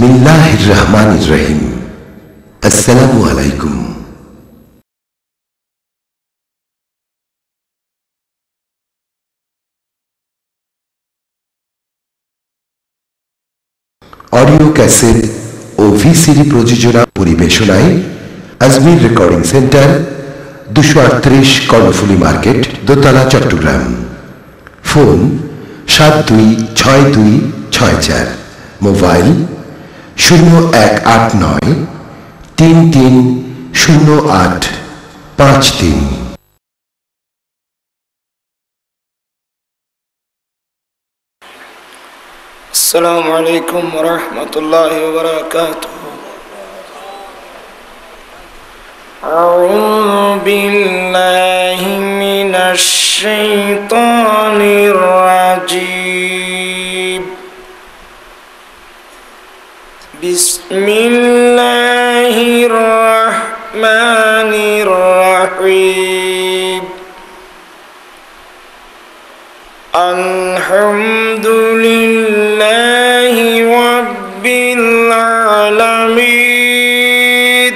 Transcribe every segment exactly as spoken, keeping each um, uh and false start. बिस्मिल्लाहिर्रहमानिर्रहीम। अस्सलामुअलैकुम। Audio cassette ओ वीसीडी प्रयोजना परिवेशनाय अजमीर रेकॉर्डिंग सेंटर दो सौ अड़तीस कर्णफुली मार्केट दोतला चट्टग्राम। फोन सात दुई छय दुई छय चार, मोबाइल शून्य एक आठ नय तीन तीन शून्य आठ पाँच तीन। अस्सलामु अलैकुम व रहमतुल्लाहि व बरकातुहू। أعوذ بالله من الشيطان الرجيم بسم الله الرحمن الرحيم الحمد لله رب العالمين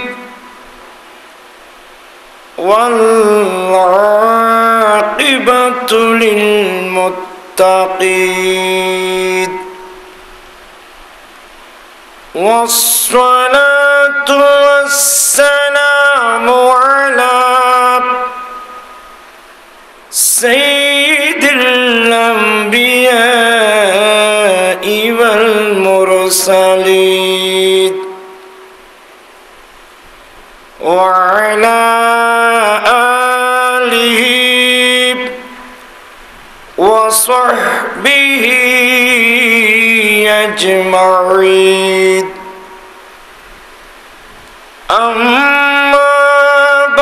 والعاقبة للمتقين والصلاة والسلام على سيد الأنبياء والمرسلين وعلى وصحبه أجمعين أما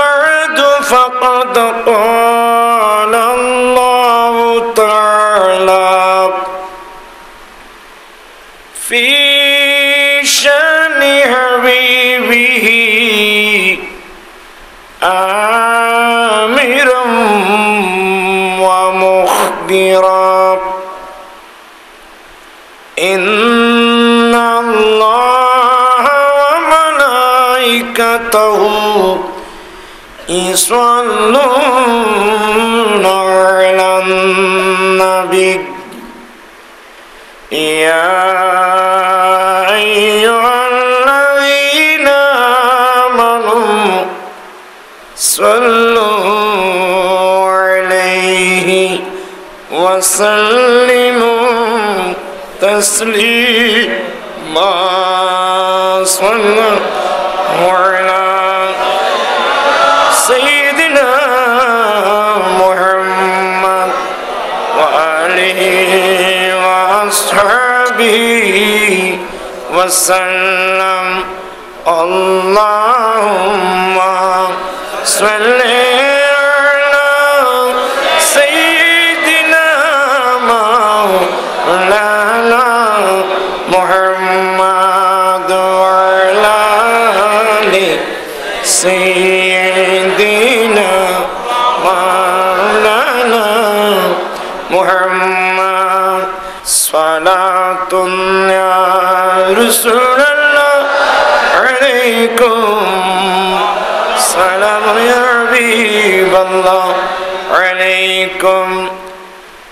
بعد فقد قال الله تعالى في شأن حبيبه آمرا إن الله وملائكته يصلون على النبي يا أيها الذين آمنوا صلوا عليه وسلموا تسليما صلى الله على سيدنا محمد وآله وأصحابه وسلم اللهم صل سيدنا مولانا محمد صلاة يا رسول الله عليكم سلام يا حبيب الله عليكم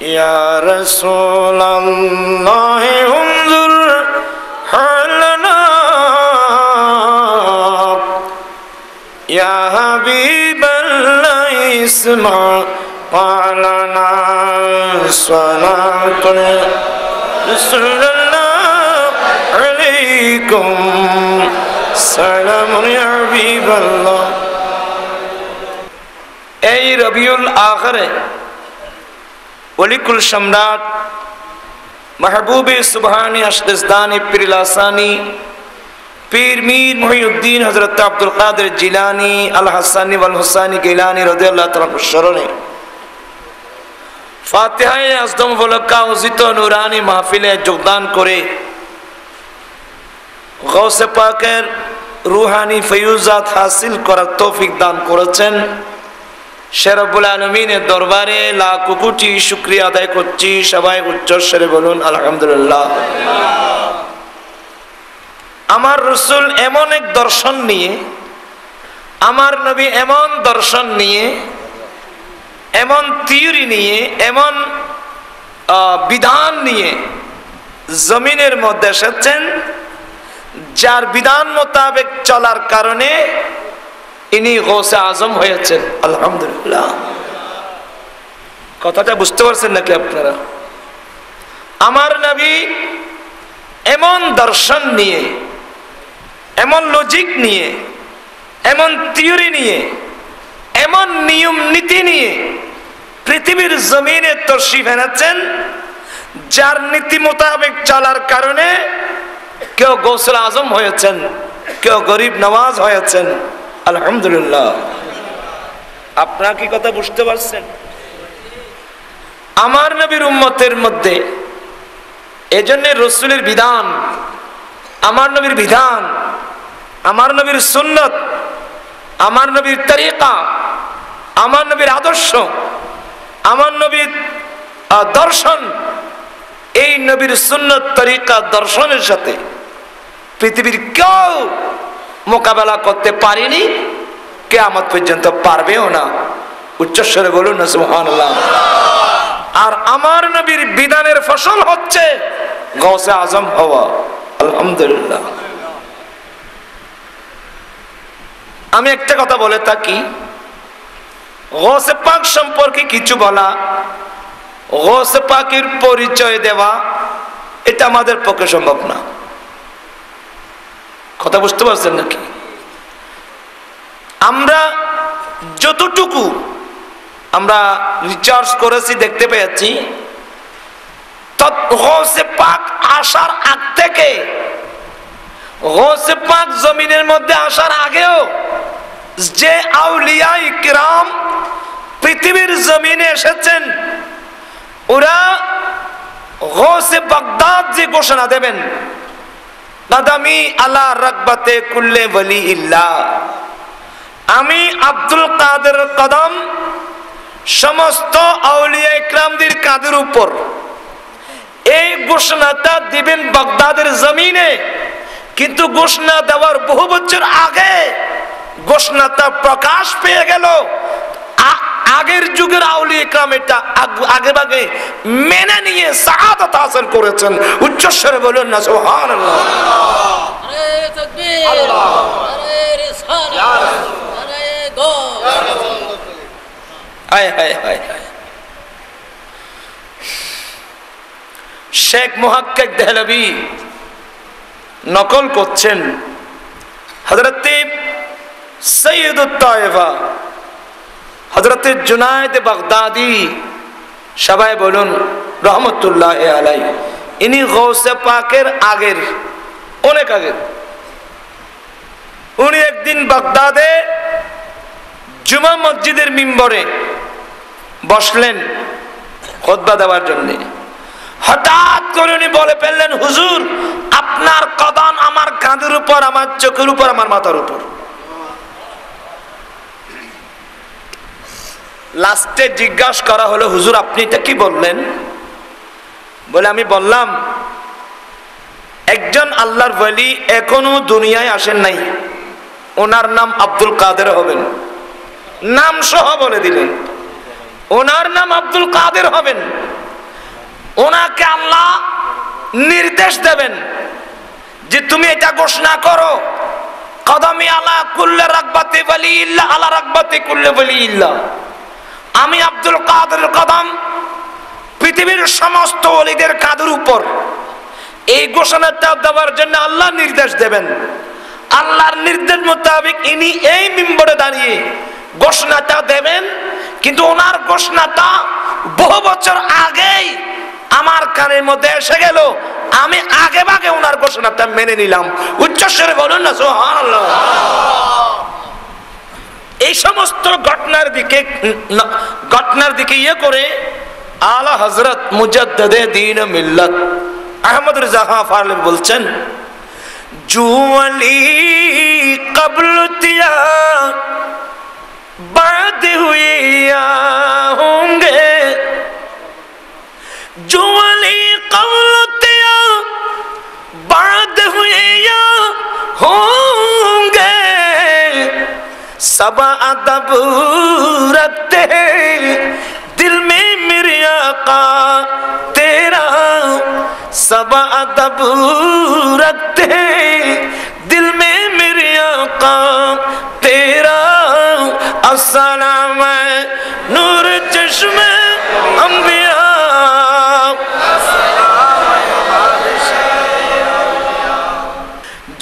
يا رسول الله انظر يا حبيب الله اسمع قالنا صلاة رسول الله عليكم سلام يا حبيب الله। اي ربيع الاخر وليكل شمرات محبوب سبحاني اشتزداني پرلاساني पीर मीर मुहीउद्दीन हजरत अब्दुल कादिर जिलानी अल हसनी वल हुसैनी गिलानी रदियल्लाहु तआला अन्हु शरणे फातिहाए अज़दम वलका उजित नूरानी महफिले योगदान करे गौसे पाकेर रूहानी फयूजात हासिल करार तौफिक दान करेছেন সে রব্বুল আলামিনের দরবারে लाख কোটি শুকরিয়া আদায় করছি। সবাই উচ্চ স্বরে বলুন আলহামদুলিল্লাহ। रसूल एमन एक दर्शन निये आमार नबी एमन दर्शन निये एमन थियोरी निये एमन विधान निये जमीनेर मध्य एसेछेन जार विधान मोताबेक चलार कारणे इनी गौसे आजम हयेछेन अल्हम्दुलिल्लाह। कथाटा बुझते पारछेन नाकि आपनारा? आमार नबी এমন দর্শন নিয়ে এমন লজিক নিয়ে এমন থিওরি নিয়ে এমন নিয়ম নীতি নিয়ে পৃথিবীর জমিনে তশরিফ এনেছেন যার নীতি মোতাবেক চলার কারণে কেউ গৌসুল আজম হয়েছেন কেউ গরিব নওয়াজ হয়েছেন আলহামদুলিল্লাহ। আপনারা কি কথা বুঝতে পারছেন? আমার নবীর উম্মতের মধ্যে एजन्य रसूलेर विधान आमार नबीर विधान आमार नबीर सुन्नत आमार नबीर तरीका आमार नबीर आदर्श आमार नबीर दर्शन एई नबीर सुन्नत तरीका दर्शनेर साथे पृथिबीर केउ मोकाबला करते पारेनी कियामत पर्यन्त पारबेओ ना। उच्चस्वरे बोलुन ना सुबहानाल्लाह। আর আমার নবীর বিধানের ফসল হচ্ছে গাউসে আজম হওয়া আলহামদুলিল্লাহ। আমি একটা কথা বলে থাকি, গাউসে পাক সম্পর্কে কিছু বলা, গাউসে পাকের পরিচয় দেওয়া এটা আমাদের পক্ষে সম্ভব না। কথা বুঝতে পারছেন নাকি? আমরা যতটুকু আমরা রিচার্জ করেছি দেখতে পেয়েছি গৌসে পাক আসার আগ থেকে গৌসে পাক জমিনের মধ্যে আসার আগেও যে আউলিয়াই কিরাম পৃথিবীর জমিনে এসেছেন ওরা গৌসে বাগদাদ যে ঘোষণা দেবেন নাদামি আলা রাগবাতে কুল্লে ওয়ালি ইল্লাহ, আমি আব্দুল কাদের কদম समस्त औलिया इकरामদের কাদের উপর এই ঘোষণাটা দিবেন বাগদাদের জমিনে। কিন্তু ঘোষণা দেওয়ার বহু বছর আগে ঘোষণাটা প্রকাশ পেয়ে গেল। আগের যুগের আউলিয়া ইকরাম এটা আগে আগে মেনে নিয়ে শাহাদাত হাসিল করেছেন। উচ্চ স্বরে বলুন না সুবহানাল্লাহ। আরে তাকবীর আল্লাহ, আরে রিসালাত ইয়া রাসূল, আরে গো हाय हाय हाय। शेख मुहक्किक देहलवी नकल करছেন हजरते सैयद ताइफा हजरते जुनायद बगदादी सबाई बोलুন रहमतुल्लाह अलैहि इनी गौसे पाकेर आगेर अनेक आगेर उनी एक दिन बगदादे जुमा मस्जिदेर मिम्बरे बसलें खुतबा देवार जन्य हठात करे उनी बोले फेललें हुजूर आपनार कदम आमार काँधेर ऊपर आमार चोखेर ऊपर आमार माथार ऊपर। लास्टे जिज्ञासा करा हलो हुजूर आपनी ता कि बोललें? बोले आमी बोललाम एकजन आल्लाहर वली एखोनो दुनियाय आसेन नाई ओनार नाम आब्दुल कादेर हबेन। নাম সহ বলে দিলেন ওনার নাম আব্দুল কাদের হবেন, ওনাকে আল্লাহ নির্দেশ দেবেন যে তুমি এটা ঘোষণা করো কদমি আলা কুল্লি রাগবাতি ওয়ালি ইল্লাহ আলা রাগবাতি কুল্লি ওয়ালি ইল্লাহ, আমি আব্দুল কাদের কদম পৃথিবীর সমস্ত ওলিদের কাদের উপর। এই ঘোষণাটা দেওয়ার জন্য আল্লাহ নির্দেশ দেবেন। আল্লাহর নির্দেশ মোতাবেক ইনি এই মিম্বরে দাঁড়িয়ে ঘোষণাটা দেবেন। কিন্তু ওনার ঘোষণাটা বহু বছর আগেই আমার কানের মধ্যে এসে গেল, আমি আগে ভাগে ওনার ঘোষণাটা মেনে নিলাম। উচ্চস্বরে বলুন না সুবহানাল্লাহ। এই সমস্ত ঘটনার দিকে ঘটনার দিকে ইয়ে করে আলা হযরত মুজাদ্দিদে দ্বীন মিল্লাত আহমদ রেজা খান ফারলেভি বলছেন জুওয়ালি কবলতিয়া बाद हुए होंगे जुवली कवलतिया बाद हुए होंगे सब अदब रखते दिल में मेरे आका तेरा, सब अदब रखते दिल में मेरे आका तेरा। अस्सलाम नूर चश्मे अंबिया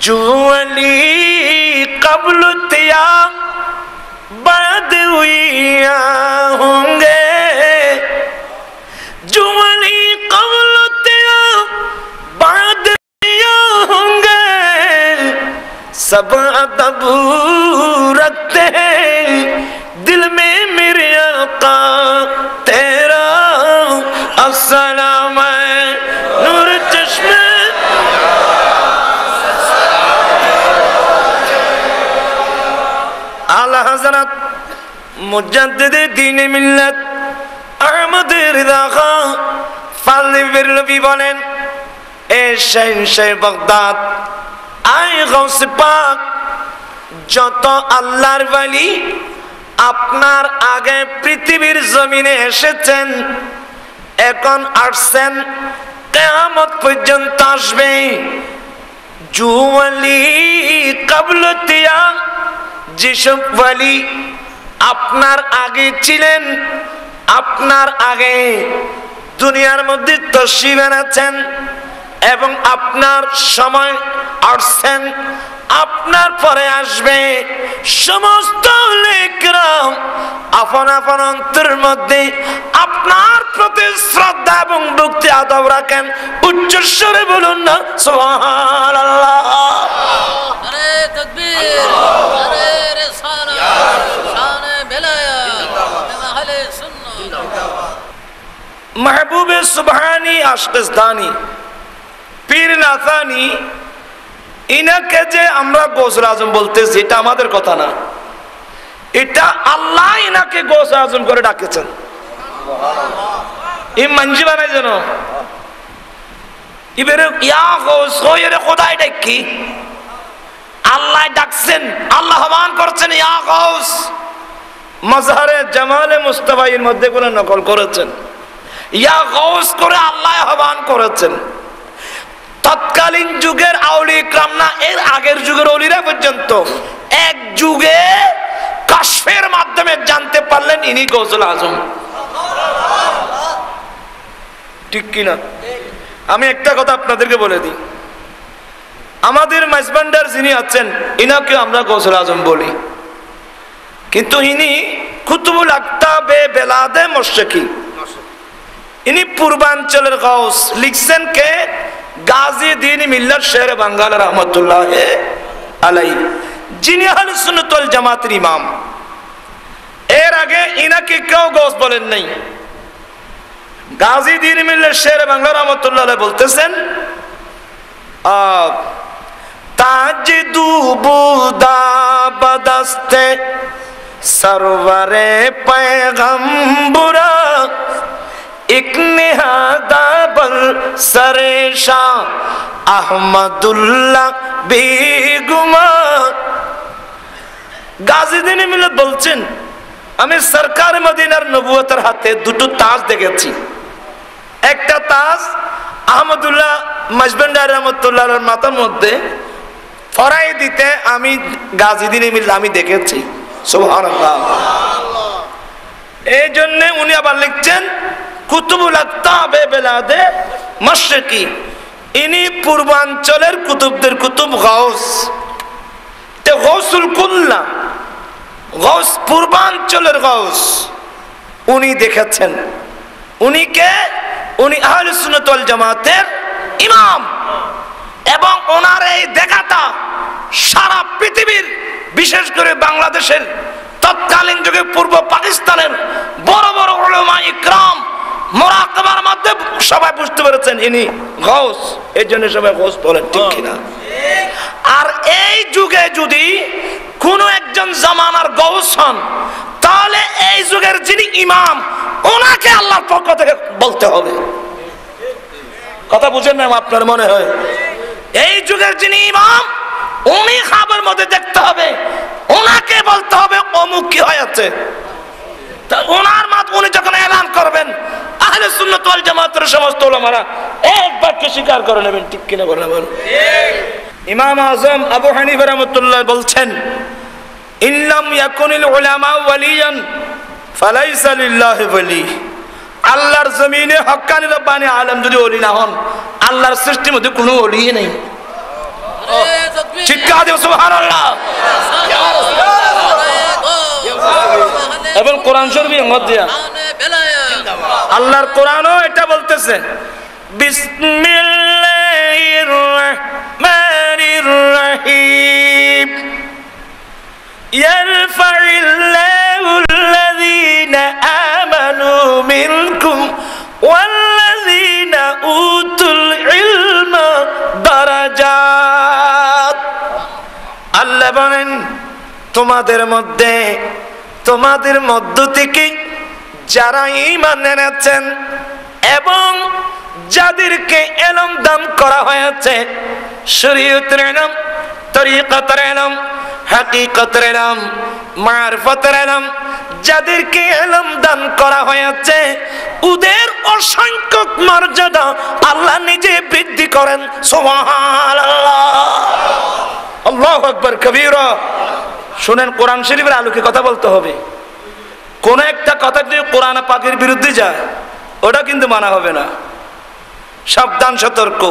जो अली कबल तिया बद हुआ होंगे, जो अली कबल तिया बद हुआ होंगे सब अदब रखते दिल में मेरे आका तेरा। अस्सलाम नूर चश्मे हज़रत मुजद्दिद दीन मिल्लत अहमद रिज़ा खान फज़ल बरेलवी बोलेन, ए शहंशाह बगदाद आए गौस पाक যত আল্লাহর ওয়ালি আপনার আগে পৃথিবীর জমিনে এসেছেন এখন আসছেন কিয়ামত পর্যন্ত আসবে। জু ওয়ালি কবল তিয়া যেসব ওয়ালি আপনার আগে ছিলেন আপনার আগে দুনিয়ার মধ্যে তশরিফ এনেছেন এবং আপনার সময় আসছেন আপনার পরে আসবে সমস্ত নেকরাম আপন আপন অন্তরের মধ্যে আপনার প্রতি শ্রদ্ধা এবং ভক্তি আদব রাখেন। উচ্চ স্বরে বলুন না সুবহানাল্লাহ। আরে তাকবীর, আরে রিসালাত, ইয়া শানে বেলায়াত, জিন্দাবাদ আহলে সুন্নাহ, জিন্দাবাদ মাহবুবে সুবহানি আশকসদানি পীর নাসানি। ইনাকে যে আমরা গৌসুল আজম বলতেছি এটা আমাদের কথা না, এটা আল্লাহ ইনাকে গৌসুল আজম করে ডাকেছেন। এই মঞ্জি বানাই যেন ইবেরে ইয়া গৌস ওরে খোদাই ডাকি আল্লাহ ডাকছেন, আল্লাহ আহ্বান করছেন ইয়া গৌস। মজহারে জামালে মুস্তাফাইয়ের মধ্যে কোন নকল করেছেন ইয়া গৌস করে আল্লাহ আহ্বান করেছেন। তৎকালীন যুগের আউলি ইকরাম না এর আগের যুগের ওলিরা পর্যন্ত এক যুগে কাশফের মাধ্যমে জানতে পারলেন ইনি গৌসুল আজম। ঠিক কি না? আমি একটা কথা আপনাদেরকে বলে দিই, আমাদের মাইজবান্ডার যিনি আছেন ইনাকে আমরা গৌসুল আজম বলি, কিন্তু ইনি কুতুবুল আকতাবে বেলাদে মুশরিকি, ইনি পূর্বাঞ্চলের গাউস। লিখছেন কে? गाजी दीन मिल्लत शेर बंगाल रहमतुल्लाह अलैहि, जिन्हें अहले सुन्नत वल जमात इमाम। एर आगे इनके क्यों गौस बोलें नहीं? गाजी दीन मिल्लत शेर बंगाल रहमतुल्लाह अलैहि बोलते हैं ताज दूबुदा बदस्ते सरवरे पैगम्बरा एक निहादा बल सरेशा अहमदुल्ला बेगुमा। गाजी दीन मिल्लत बोलছেন আমি সরকার মদিনার নবুয়তের হাতে দুটো তাজ দেখেছি, একটা তাজ আহমদুল্লাহ মজবন্ডার রহমতুল্লাহর মাথার মধ্যে ফরাই দিতে আমি গাজি দীন মিল্লত আমি দেখেছি। সুবহানাল্লাহ। এই জন্য উনি আবার লিখছেন কুতুবুল আকতাবে বেলাদে মুশরিকি, ইনি পূর্বাঞ্চলের কুতুবদের কুতুব গাউস। তে গাউসুল কুল্লা গাউস পূর্বাঞ্চলের গাউস উনি দেখেছেন। উনি কে? উনি আহলে সুন্নাত ওয়াল জামাতের ইমাম, এবং ওনার এই দেখাটা সারা পৃথিবীর বিশেষ করে বাংলাদেশের তৎকালীন যুগে পূর্ব পাকিস্তানের বড় বড় উলামা ইকরাম মুরাকাবার মধ্যে সবাই বুঝতে পেরেছেন ইনি গাউস, এই জন্য সবাই গাউস বলেন। ঠিক কিনা? আর এই যুগে যদি কোন একজন জামানার গাউস হন তাহলে এই যুগের যিনি ইমাম ওনাকে আল্লাহর পক্ষ থেকে বলতে হবে। কথা বুঝেন না আপনার মনে হয়? এই যুগের যিনি ইমাম उमी खबर मध्य देखते होंगे उनके बोलते होंगे अमुक की होयते तो उनार मत उन्हें जखने ऐलान कर बैन आहले सुन्नत वाल जमात रे समस्त उलमारा एक बात के शिकार करने बैन ठीक की ना करने बैन इमाम आज़म अबू हनीफा रहमतुल्लाह बोलचन इल्लम यकुनिल उलमा वलियन फलाइसा लिल्लाह वली अल्लाहर ज़मीने हक्कानी रब्बानी आलम जुदी ओली ना होन अल्लाहर सृष्टि में तो कुनो ओली ही नहीं चित्कार दियो सुभान अल्लाह एवं कुरान शर्म भी अंगत दिया अल्लाहर कुरानो ऐटा बोलते से बिस्मिल्लाहिर्रहमानिर्रहीम यरफ़उल्लाहुल्लज़ीना आमनु मिनकुम वल्लज़ीना उतुल इल्मा दरजात अल्लाह बनें तुम्हादेर मध्य तुम्हादेर मध्य की যারা ঈমান এনেছেন এবং যাদেরকে ইলম দান করা হয়েছে শরীয়তের ইলম তরিকাতের ইলম হাকিকাতের ইলম মারফতের ইলম যাদেরকে ইলম দান করা হয়েছে ওদের অসংখ্য মর্যাদা আল্লাহ নিজে বৃদ্ধি করেন সুবহানাল্লাহ আল্লাহু আকবার কবীরা শুনেন কোরআন শরীফের আলোকে কথা বলতে হবে কোন একটা কথা যদি কোরআন পাকের বিরুদ্ধে যায় ওটা কিন্তু মানা হবে না সাবধান সতর্ক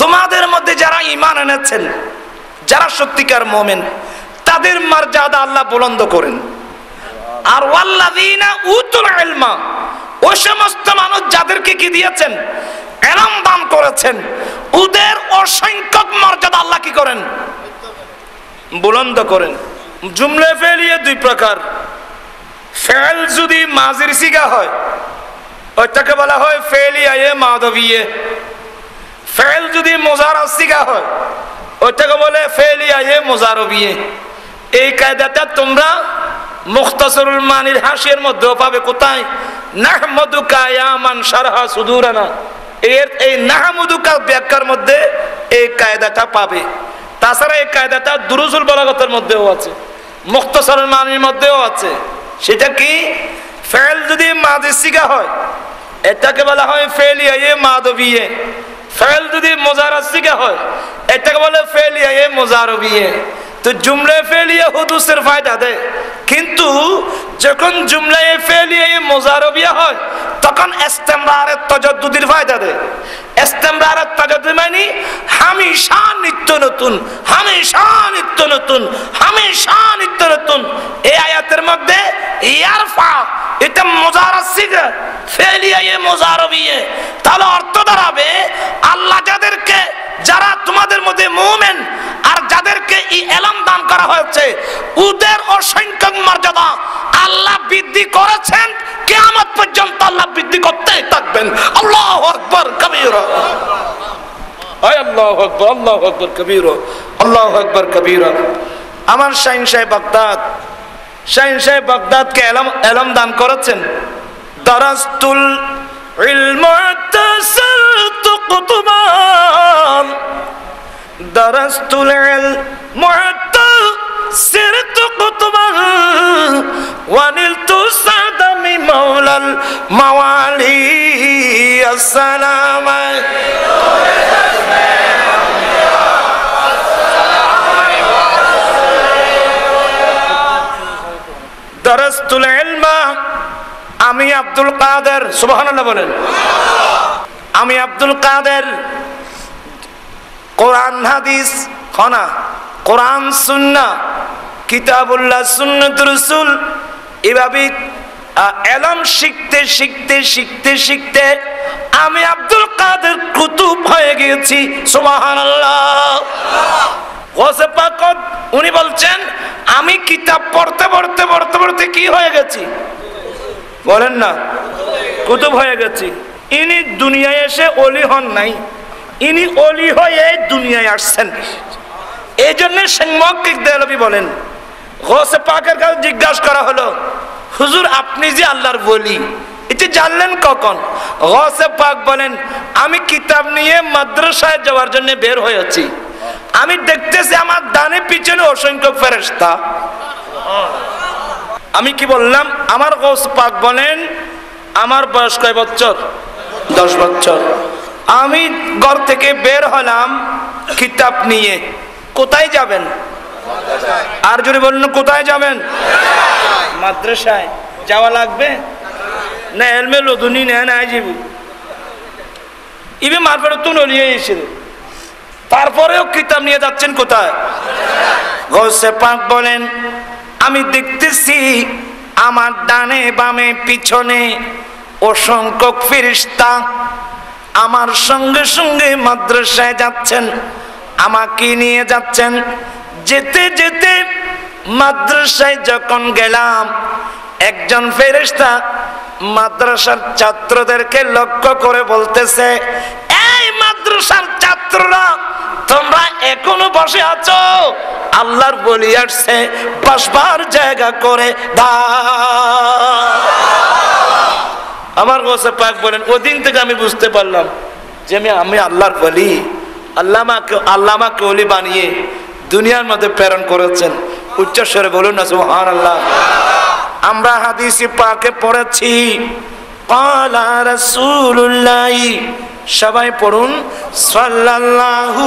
তোমাদের মধ্যে যারা ঈমান এনেছেন যারা সত্যিকার মুমিন তাদের মর্যাদা আল্লাহ বুলন্দ করেন আর ওয়াল্লাযিনা উতুল ইলমা ওই সমস্ত মানুষ যাদেরকে কি দিয়েছেন ইলম দান করেছেন ওদের অসংখ্য মর্যাদা আল্লাহ কি করেন বুলন্দ করেন জুমলা ফেলিয়ে দুই প্রকার ফেল যদি মাজির সিগা হয় ওইটাকে বলা হয় ফেলিয়ে মাদবিয়ে ফেল যদি মুজারা সিগা হয় ওইটাকে বলে ফেলিয়ে মুজারবিয়ে এই কায়দাটা তোমরা মুখতাসরুল মানির হাশিয়ার মধ্যে পাবে কোথায় নাহমুদুকা ইয়া মান শারহা সুদুরানা এর এই নাহমুদুকা ব্যাখ্যার মধ্যে এই কায়দাটা পাবে তাছাড়া এই কায়দাটা দুরুজুল বালাগাতের মধ্যেও আছে মুখতাসরুল মানির মধ্যেও আছে সেটা কি ফেল যদি মাদি সিগা হয় এটাকে বলা হয় ফেলিয়া এ মাদবিয়ে ফেল যদি মুজারা সিগা হয় এটাকে বলে ফেলিয়া এ মুজারবিয়ে তো জুমলা ফেলিয়া হুদুসের फायदा দে কিন্তু যখন জুমলা এ ফেলিয়া এ মুজারবিয়া হয় তখন ইসতিমরার তাজাদ্দুদের फायदा দে ইসতিমরার তাজাদ্দুদ মানে हमेशा নিত্য নতুন हमेशा নিত্য নতুন हमेशा নিত্য নতুন এই আয়াতের মধ্যে ইয়ারফা এটা মুজারা সিগা ফেলিয়া এ মুজারবিয়ে তাহলে অর্থ দাঁড়াবে আল্লাহ যাদেরকে যারা তোমাদের মধ্যে মুমিন আর যাদেরকে এই ইলম দান করা হয়েছে ওদের অসংখ্য মর্যাদা আল্লাহ বৃদ্ধি করেছেন কিয়ামত পর্যন্ত আল্লাহ বৃদ্ধি করতেই থাকবেন আল্লাহু আকবার কবীরা আয় আল্লাহু আকবার আল্লাহু আকবার কবীরা আল্লাহু আকবার কবীরা আমার শাইন সাহেব বাগদাদ শাইন সাহেব বাগদাদকে ইলম ইলম দান করেছেন দারাসতুল المعتصر قطبان درست المعتصر قطبان ونلت سعد من مولى الموالي السلام درست العلم आमी अब्दुल कादर सुबहानअल्लाह बोलें आमी अब्दुल कादर कुरान हदीस खाना कुरान सुन्ना किताबुल्लाह सुन्नत रसूल इबाबी एलम शिखते शिखते शिखते शिखते आमी अब्दुल कादर कुतुब होए गए थी सुबहानअल्लाह गौसे पाक उन्हीं बोलचें आमी किताब पढ़ते पढ़ते पढ़ते पढ़ते की होए गए थी बोलें ना कुतुब होए गए इनी दुनिया से ओली हन नहीं इनी ओली हो ये दुनिया आसन ए जन्ने संगमौखिक देलबी बोलें गौसे पाकर का जिज्ञास करा हलो हुजूर आपनी जी अल्लाहर वली इति जानलेन कखन गौसे पाक बोलें आमी किताब निये मद्रसाय जावार जन्ने बेर होयेछि আমি দেখতেছি আমার ডানে পিছনে অসংখ্য ফেরেশতা। আমি কি বললাম? আমার গৌস পাক বলেন আমার বয়স কয় বছর? দশ বছর। আমি ঘর থেকে বের হলাম কিতাব নিয়ে। কোথায় যাবেন? আর যদি বলেন কোথায় যাবেন? মাদ্রাসায়। যাওয়া লাগবে না? এলমে লদুনি না না জীব ইবে মারফারে তুন নিয়ে এসেছিল, তারপরেও কিতাব নিয়ে যাচ্ছেন কোথায়? গৌসে পাক বলেন আমি দেখতেছি আমার ডানে বামে পিছনে অসংখ্য ফেরেশতা আমার সঙ্গে সঙ্গে মাদ্রাসায় যাচ্ছেন, আমাকে নিয়ে যাচ্ছেন। যেতে যেতে মাদ্রাসায় যখন গেলাম একজন ফেরেশতা মাদ্রাসার ছাত্রদেরকে লক্ষ্য করে বলতেছে, এই মাদ্রাসার ছাত্ররা তোমরা এখনো বসে আছো, আল্লাহর বলি আসছে বসবার জায়গা করে দাও। আমার গোসে পাক বলেন ওই দিন থেকে আমি বুঝতে পারলাম যে আমি আমি আল্লাহর বলি, আল্লাহ আমাকে আল্লাহ আমাকে ওলি বানিয়ে দুনিয়ার মধ্যে প্রেরণ করেছেন। উচ্চস্বরে বলুন না সুবহানাল্লাহ। আমরা হাদিসে পাকে পড়েছি ক্বালা রাসূলুল্লাহ, সবাই পড়ুন সাল্লাল্লাহু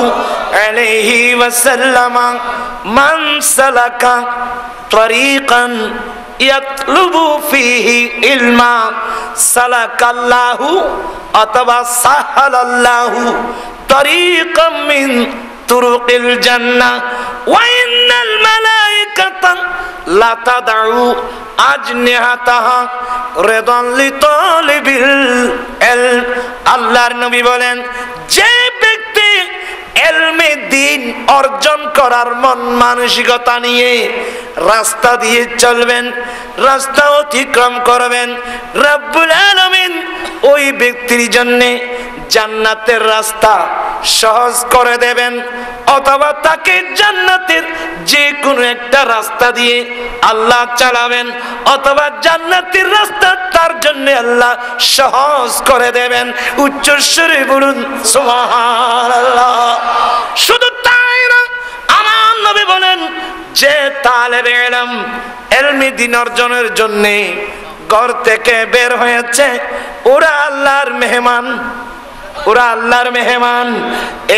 আলাইহি ওয়াসাল্লাম, মান সালাকা তরিকান ইয়াতলুবু ফিহি ইলমা সালাকাল্লাহু অথবা সাহালাল্লাহু তরিকাম মিন তুরুকিল জান্নাহ ওয়া ইন্নাল মালায়েকাতা লা তাদাউ আজনিহাতাহা রিদান লিতালিবিল ইলম। আল্লাহর নবী বলেন যে ব্যক্তি ইলমে দ্বীন অর্জন করার মন মানসিকতা নিয়ে রাস্তা দিয়ে চলবেন, রাস্তা অতিক্রম করবেন, রব্বুল আলামিন ওই ব্যক্তির জন্য জান্নাতের রাস্তা সহজ করে দেবেন, অথবা তাকে জান্নাতের যে কোনো একটা রাস্তা দিয়ে আল্লাহ চালাবেন, অথবা জান্নাতের রাস্তা তার জন্য আল্লাহ সহজ করে দেবেন। উচ্চস্বরে বলুন সুবহানাল্লাহ। শুধু তাই না, আমার নবী বলেন যে তালেবে ইলম ইলমি দ্বীন অর্জনের জন্য ঘর থেকে বের হয়েছে ওরা আল্লাহর মেহমান, ওরা আল্লাহর মেহমান।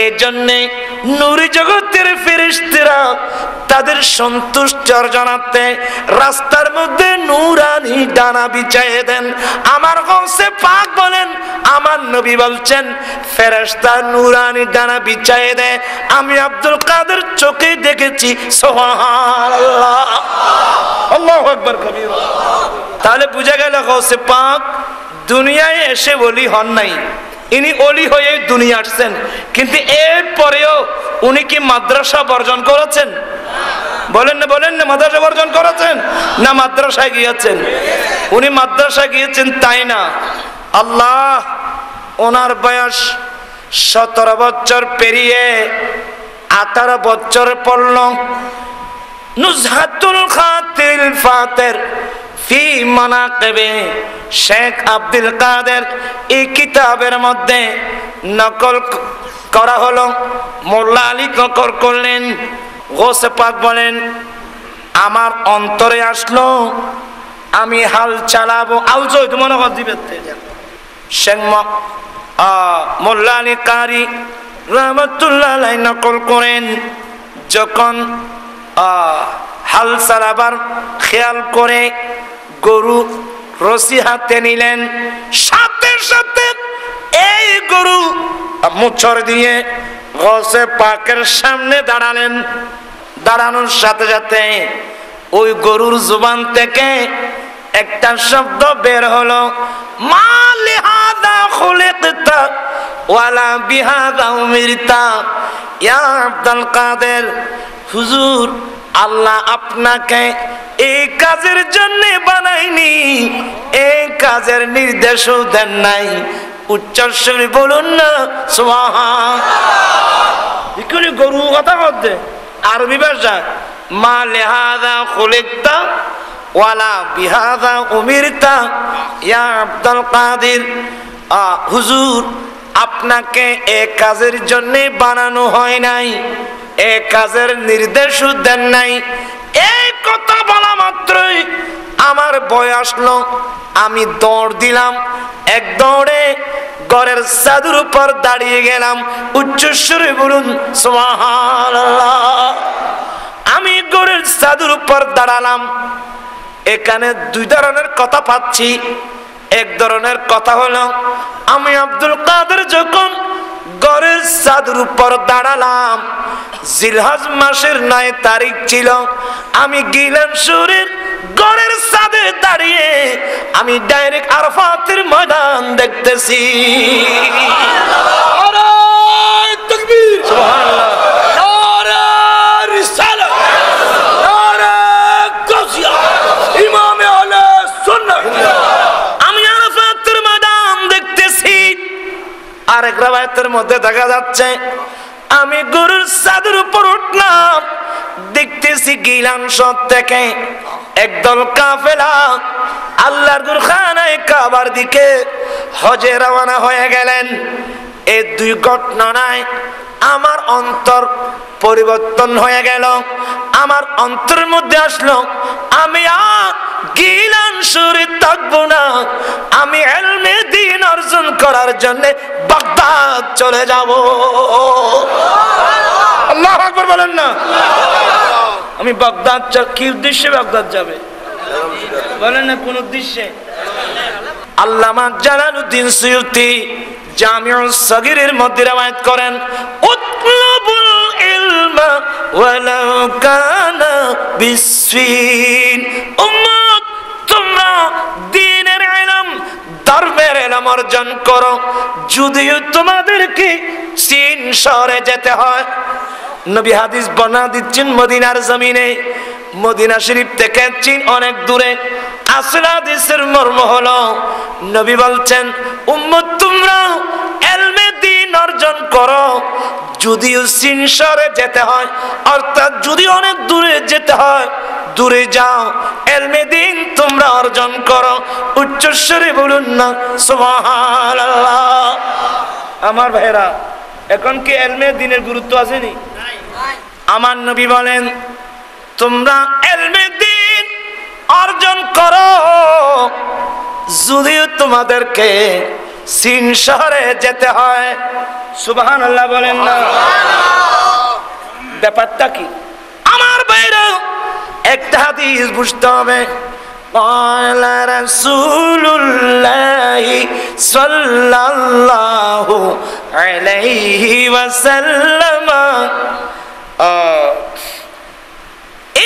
এই জন্য নূরি জগতের ফেরেশতারা তাদের সন্তুষ্ট অর্জনাতে রাস্তার মধ্যে নূরানি ডানা বিছিয়ে দেন। আমার গাউসে পাক বলেন আমার নবী বলছেন ফেরেশতা নূরানি ডানা বিছিয়ে দেয়। আমি আব্দুল কাদের চোখে দেখেছি। সুবহানাল্লাহ, আল্লাহু আকবার কবীরা। তাহলে বুঝা গেল গাউসে পাক দুনিয়ায় এসে ওলি হন নাই, ইনি ওলি হয়ে দুনিয়া আসছেন, কিন্তু এরপরেও উনি কি মাদ্রাসা বর্জন করেছেন? বলেন না, বলেন না, মাদ্রাসা বর্জন করেছেন না মাদ্রাসায় গিয়েছেন? উনি মাদ্রাসায় গিয়েছেন তাই না। আল্লাহ ওনার বয়স সতেরো বছর পেরিয়ে আঠারো বছর পড়ল। নুজহাতুল খাতিল ফাতের ফি মানাকিবে শেখ আব্দুল কাদের এই কিতাবের মধ্যে নকল করা হলো, মোল্লা আলী নকল করলেন। গৌসে পাক বলেন আমার অন্তরে আসলো আমি হাল চালাবো। আউজ মনে কর দিবে শেখ মোল্লা আলী কারি রহমতুল্লাহ নকল করেন, যখন হাল চালাবার খেয়াল করে গরু রশি হাতে নিলেন, সাথে সাথে এই গরু মুছর দিয়ে গৌসে পাকের সামনে দাঁড়ালেন। দাঁড়ানোর সাথে সাথে ওই গরুর জবান থেকে একটা শব্দ বের হলো, মা লিহাযা খুলিকতা ওয়ালা বিহাযা উমিরতা ইয়া আব্দুল কাদের। হুজুর আল্লাহ আপনাকে এই কাজের জন্য বানাইনি, এই কাজের নির্দেশও দেন নাই। উচ্চস্বরে বলুন না সুবহানাল্লাহ। গরু কথা বলতে আরবি ভাষা মা লিহাযা খুলিকতা ওয়ালা বিহাযা উমিরতা ইয়া আব্দুল কাদের। হুজুর আপনাকে এই কাজের জন্য বানানো হয় নাই, एक काजेर निर्देश देन नाई एक कथा बोला मात्रई आमार भय आसलो आमी दौड़ दिलाम एक दौड़े ঘরের সাদুর উপর দাঁড়িয়ে গেলাম উচ্চ সুরে বলুন সুবহানাল্লাহ আমি ঘরের সাদুর উপর দাঁড়ালাম এখানে দুই ধরনের কথা পাচ্ছি এক ধরনের কথা হলো আমি আব্দুল কাদের যখন ঘরের সাদুর উপর দাঁড়ালাম জিলহজ মাসের নয় তারিখ ছিল আমি গিলাম সুরের ঘরের সাদে দাঁড়িয়ে আমি ডাইরেক্ট আরাফাতের ময়দান দেখতেছি সুবহানাল্লাহ নারায়ে তাকবীর সুবহানাল্লাহ নারায়ে রিসালাত নারায়ে গাউসিয়া ইমামে আলে সুন্নাহ আমি আরাফাতের ময়দান দেখতেছি আরেক রাওয়ায়াতের মধ্যে দেখা যাচ্ছে আমি গুরুর সাদের উপর উঠলাম দেখতেছি গিলাম শত থেকে একদল কাফেলা আল্লাহর গুরখানায় কাবার দিকে হজে রওনা হয়ে গেলেন এই দুই ঘটনায় আমার অন্তর পরিবর্তন হয়ে গেল আমার অন্তরের মধ্যে আসলো আমি আর গিলান সুরে থাকব না আমি ইলমে দ্বীন অর্জন করার জন্য বাগদাদ চলে যাব আল্লাহু আকবার বলেন না আমি বাগদাদ কি উদ্দেশ্যে বাগদাদ যাবে বলেন না কোন উদ্দেশ্যে আল্লামা জালালউদ্দিন সুয়ুতি জামিউস সগীরের মধ্যে রওয়ায়াত করেন উতলুবুল ইলমা ওয়ালাউ কানা বিসফিন উম্মাত তোমরা দ্বীনের ইলম দরবের ইলম অর্জন করো যদিও তোমাদেরকে চীন শহরে যেতে হয় নবী হাদিস বর্ণনা দিচ্ছেন মদিনার জমিনে মদিনা শরীফ থেকে চীন অনেক দূরে আসল হাদিসের মর্ম হলো নবী বলছেন উম্মত তোমরা ইলমে দ্বীন অর্জন করো যদিও চীন শহরে যেতে হয় অর্থাৎ যদি অনেক দূরে যেতে হয় দূরে যাও ইলমে দ্বীন তোমরা অর্জন করো উচ্চস্বরে বলুন না সুবহানাল্লাহ আমার ভাইরা এখন কি ইলমে দ্বীনের গুরুত্ব আছে নি আমার নবী বলেন তোমরা ইলমে দ্বীন অর্জন করো যদিও তোমাদেরকে সিন শহরে যেতে হয় সুবহানাল্লাহ বলেন না সুবহানাল্লাহ ব্যাপারটা কি আমার ভাইরা একটা হাদিস বুঝতে হবে قال رسول الله صلى الله عليه وسلم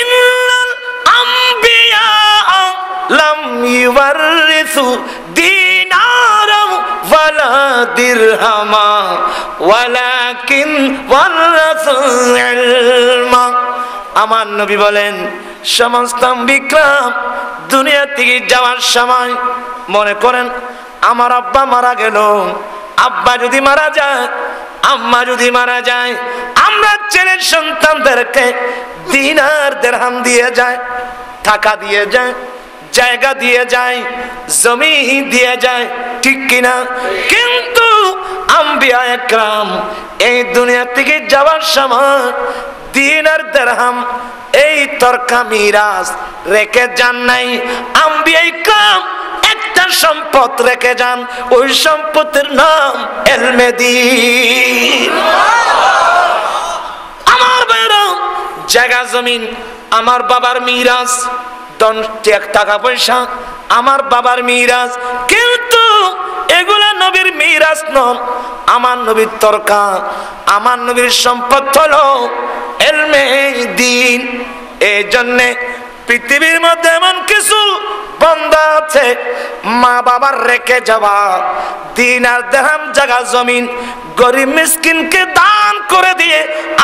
إن الأنبياء لم يورثوا دينارا ولا درهما ولكن ورثوا علما আমার নবী বলেন সমস্ত বিক্রম দুনিয়া থেকে যাওয়ার সময় মনে করেন আমার আব্বা মারা গেল আব্বা যদি মারা যায় আম্মা যদি মারা যায় আমরা ছেলের সন্তানদেরকে দিনার দিরহাম দিয়ে যায় টাকা দিয়ে যায় জায়গা দিয়ে যায় জমি দিয়ে যায় ঠিক কিনা কিন্তু আম্বিয়া একরাম এই দুনিয়া থেকে যাওয়ার সময় দিনার দিরহাম এই তরকা মিরাস রেখে যান নাই আম্বিয়া একরাম একটা সম্পদ রেখে যান ওই সম্পদের নাম ইলমে দ্বীন আমার বাইরে জায়গা জমিন আমার বাবার মিরাস দন টাকা পয়সা আমার বাবার মিরাজ কিন্তু এগুলা নবীর মিরাজ নয় আমার নবীর তরকা আমার নবীর সম্পদ হলো ইলমে দ্বীন এই জন্য পৃথিবীর মধ্যে এমন কিছু বান্দা আছে মা বাবার রেখে যাওয়া দিন আর দিরহাম জায়গা জমিন গরিব মিসকিনকে দান করে দিয়ে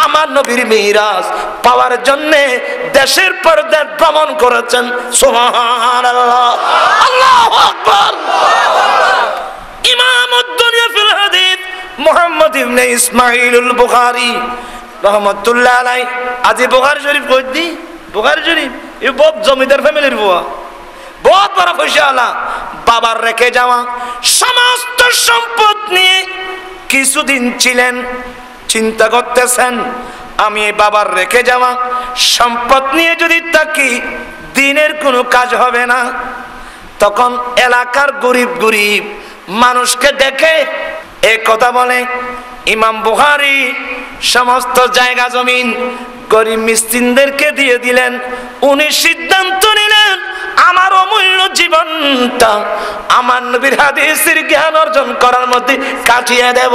আমার নবীর মিরাজ পাওয়ার জন্য দেশের পর দেশ ভ্রমণ করেছেন সুবহানাল্লাহ আল্লাহু আকবার ইমামুদ দুনিয়া ফিল হাদিস মুহাম্মদ ইবনে ইসমাঈলুল বুখারী রাহমাতুল্লাহ আলাইহি আজি বুখারী শরীফ কই দি বুখারী শরীফ এই বব জমিদার ফ্যামিলির বুয়া বহুত বড় ফয়সালা বাবার রেখে যাওয়া সমস্ত সম্পদ নিয়ে কিছুদিন ছিলেন চিন্তা করতেছেন आमी बाबार रेखे जावा सम्पद निये यदि ताकि दिनेर कोनो काज होबे ना तखन एलाकार गरीब गरीब मानुषके देखे एक कथा बोले इमाम बुखारी समस्त जायगा जमीन गरीब मिस्किनदेरके दिये दिलेन उनी सिद्धांत निलेन आमार अमूल्य जीवनटा आमार नबीर हादिसेर ज्ञान अर्जन करार मध्य काटिये देब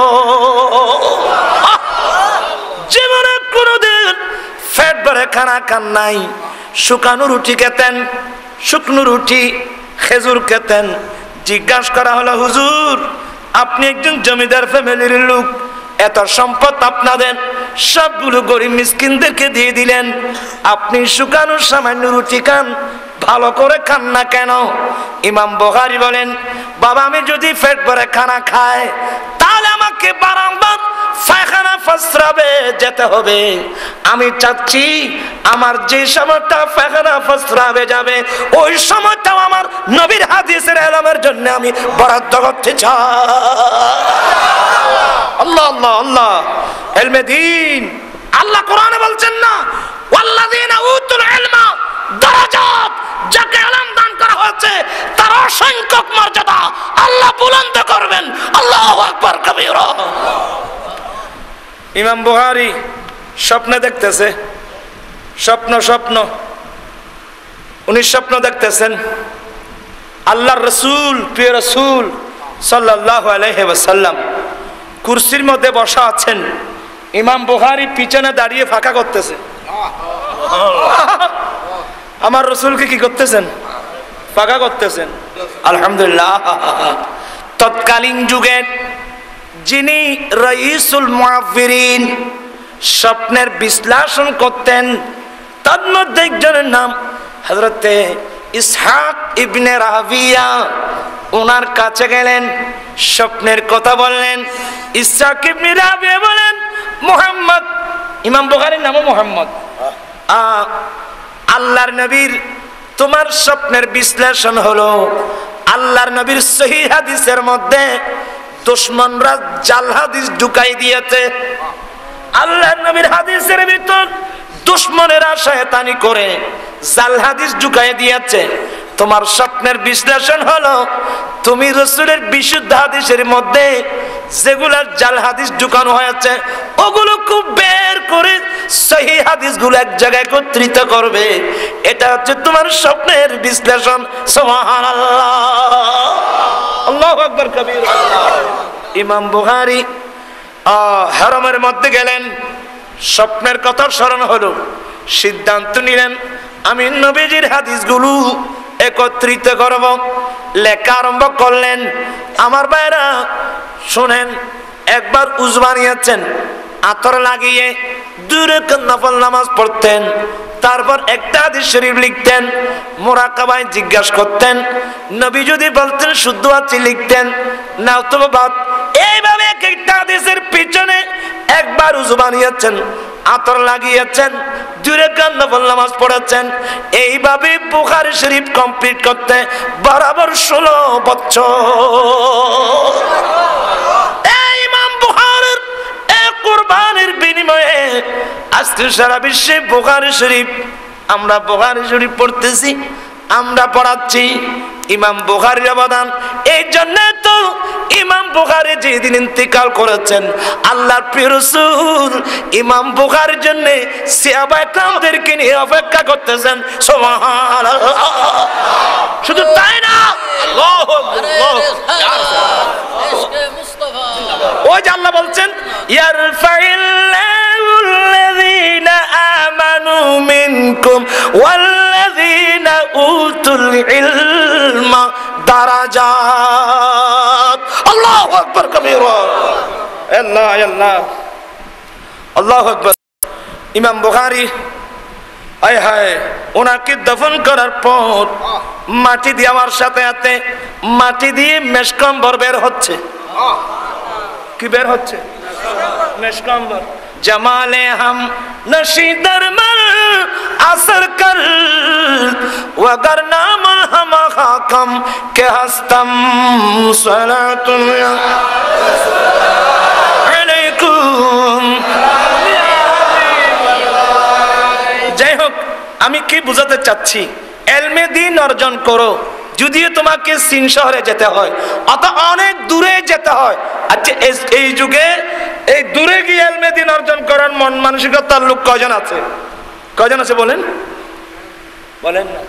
जीवने कोनदिन पेट भरे खाना खान नाई शुकानो रुटी खेतेन शुकनो रुटी खेजुर खेतेन जिज्ञासा करा हलो हुजूर आपनि एकजन जमीदार फैमिलिर लोक एत सम्पद आपनादेर सबगुलो गरीब मिस्किनदेरके दिये दिलेन आपनि शुकानो सामान्य रुटी खान भालो करे खान ना केन इमाम बुखारी बोलेन बाबा आमि जोदि पेट भरे खाना खाय ताहले आमाके बारंबार फायखाना फसराबे जेते होबे आमी चाच्ची आमार जे समयटा फायखाना फसराबे जाबे ओई समयटा आमार नबीर हादिसेर इलमेर जन्य आमी बরাদ্দ করতে চাই আল্লাহ আল্লাহ আল্লাহ ইলমে দ্বীন আল্লাহ কোরআনে বলছেন না ওয়াল্লাযিনা উতুল ইলমা দারাজাত যাকে ইলম দান করা হয়েছে তার অসংখ্যক মর্যাদা আল্লাহ বুলন্দ করবেন আল্লাহু আকবার কবীরা इमाम बुखारी स्वप्न देखते से स्वप्न स्वप्न उन्हीं स्वप्न देखते से अल्लाह रसूल प्रिय रसूल सल्लल्लाहु अलैहि वसल्लम कुर्सिर मध्य बसा आछेन इमाम बुखारी पीछने दाड़िये फाका करते से आमार रसूल के की करते से फाका करते से अल्हम्दुलिल्लाह तत्कालीन जुगे जिनी रईसुल मुआव्विरीन स्वप्नेर विश्लेषण करतें तन्मध्ये एकजनेर नाम हजरते इसहाक इब्ने राहविया उनार काछे गेलेन स्वप्नेर कथा बोलें इसहाक इब्ने राहविया बोलें मुहम्मद इमाम बुखारीर नाम मुहम्मद आल्लाहर नबीर तुम्हार स्वप्नेर विश्लेषण हलो आल्लाहर नबीर सही हादिसेर मध्य दुश्मनरा जाल हादिस ढुकाई दिएছে আল্লাহর নবীর হাদিসের ভিতর दुश्मनेरा शैतानी करे जाल हादिस ঢুকাই দিয়েছে তোমার স্বপ্নের বিশ্লেষণ হলো তুমি রাসূলের বিশুদ্ধ হাদিসের মধ্যে যেগুলা জাল হাদিস ঢুকানো হয়েছে ওগুলো খুব বের করে সহি হাদিসগুলো এক জায়গায় একত্রিত করবে এটা হচ্ছে তোমার স্বপ্নের বিশ্লেষণ সুবহানাল্লাহ अल्लाहु अकबर कबीर इमाम बुखारी हरमेर मध्य गेलेन स्वप्नेर कथा स्मरण हलो सिद्धांत निलेन आमी नबीजिर हादिसगुलो एकत्रित करब लेखा आरम्भ करलेन आमार भाइरा शुनेन एकबार उजु बानियेछेन आतर लागिए दुई राकात नफल नामाज पढ़तें तारपर एकटा हादिस शरीफ लिखतें मुराकाबाय जिज्ञासा करतें नबी यदि बोलतें शुद्ध आछि लिखतें ना तो बात এইভাবে একটা হাদিসের পিছনে একবার উযু বানিয়েছেন আতর লাগিয়েছেন দুই রাকাত নফল নামাজ পড়েছেন এইভাবে বুখারী শরীফ কমপ্লিট করতে বরাবর ষোলো বছর এই ইমাম বুখারীর এক কুরবানির বিনিময়ে आजकल सारा विश्व बुखारी शरीफ आम्रा बुखारी शरीफ पढ़ते आम्रा पढ़ाच्छि इमाम बुखारीर अवदान এই জন্য তো ইমাম বুখারী যেদিন ইন্তিকাল করেছেন আল্লাহর প্রিয় রাসূল ইমাম বুখারীর জন্য সাহাবায়ে কেরামদেরকে নিয়ে অপেক্ষা করতেছেন সুবহানাল্লাহ শুধু তাই না আল্লাহু আকবার ইয়া ইশকে মুস্তাফা ওই যে আল্লাহ বলছেন ইয়ারফাইল্লাহুল লাযিনা আমানু মিনকুম ওয়াল লাযিনা উতুল ইলম दराजात अल्लाहु अकबर कबीरा अल्लाह अल्लाह अल्लाहु अकबर इमाम बुखारी आय हाय उनाके दफन करार पर माटी दिए आमार साथे आते माटी दिए मेशकम्बर बेर होच्छे कि बेर होच्छे मेशकम्बर जमाले हम नशीदर मल असर कर वगर नाम हम खाकम के हस्तम सलातुन अलैकुम आमी की बुझाते चाচ্ছি এলমে দ্বীন অর্জন করো যদিও তোমাকে সিন শহরে যেতে হয় অত অনেক দূরে যেতে হয় আচ্ছা এই যুগে এই দূরে গিয়ে এলমে দ্বীন অর্জন করার মন মানসিকতার লোক কয়জন আছে কয়জন আছে বলেন বলেন না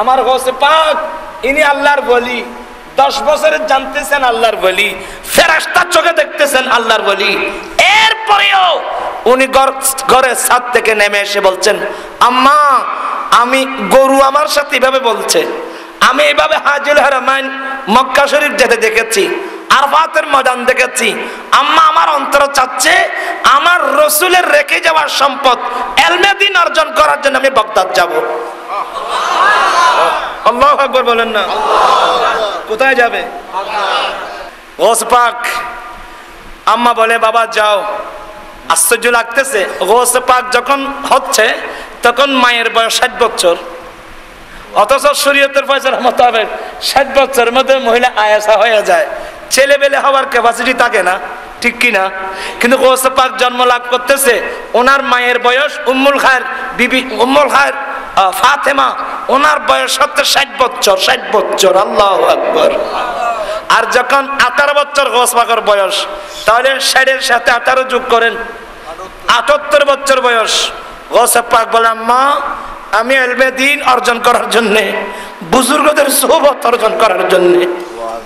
আমার গৌসে পাক ইনি আল্লাহর ওলি दस বছরে জানতেছেন আল্লাহর ওলি ফেরেশতা চোখে দেখতেছেন আল্লাহর ওলি এরপরেও উনি ঘরের ছাদ থেকে নেমে এসে বলছেন আম্মা আমি গরু আমার সাথে এভাবে বলছে আমি এভাবে হাজিল হারামাইন মক্কা শরীফ যেতে দেখেছি আরফাতের ময়দান দেখেছি আম্মা আমার অন্তর চাচ্ছে আমার রাসূলের রেখে যাওয়ার সম্পদ এলমে দ্বীন অর্জন করার জন্য আমি বাগদাদ যাব আল্লাহু আকবার আল্লাহু আকবার বলেন না আল্লাহু আকবার কোথায় যাবে আল্লাহ ওস পাক আম্মা বলে বাবা যাও आश्चर्य लागतेছে গৌস পাক যখন হচ্ছে তখন মায়ের বয়স ষাট বছর অথচ শরীয়তের ফয়সালা মোতাবেক ষাট বছরের মধ্যে মহিলা আয়েশা হয়ে যায় ছেলেবেলে হওয়ার ক্যাপাসিটি থাকে না ঠিক কি না কিন্তু গৌস পাক জন্ম লাভ করতেছে ওনার মায়ের বয়স উম্মুল খায়ের বিবি উম্মুল খায়ের ফাতেমা ওনার বয়স হচ্ছে ষাট বছর ষাট বছর আল্লাহু আকবার আর যখন আঠারো বছর গৌস পাকের বয়স তাহলে ষাট এর সাথে আঠারো যোগ করেন আটাত্তর বছর বয়স গৌস পাক বলেন মা আমি ইলমে দ্বীন অর্জন করার জন্য বুজুর্গদের সুহবত অর্জন করার জন্য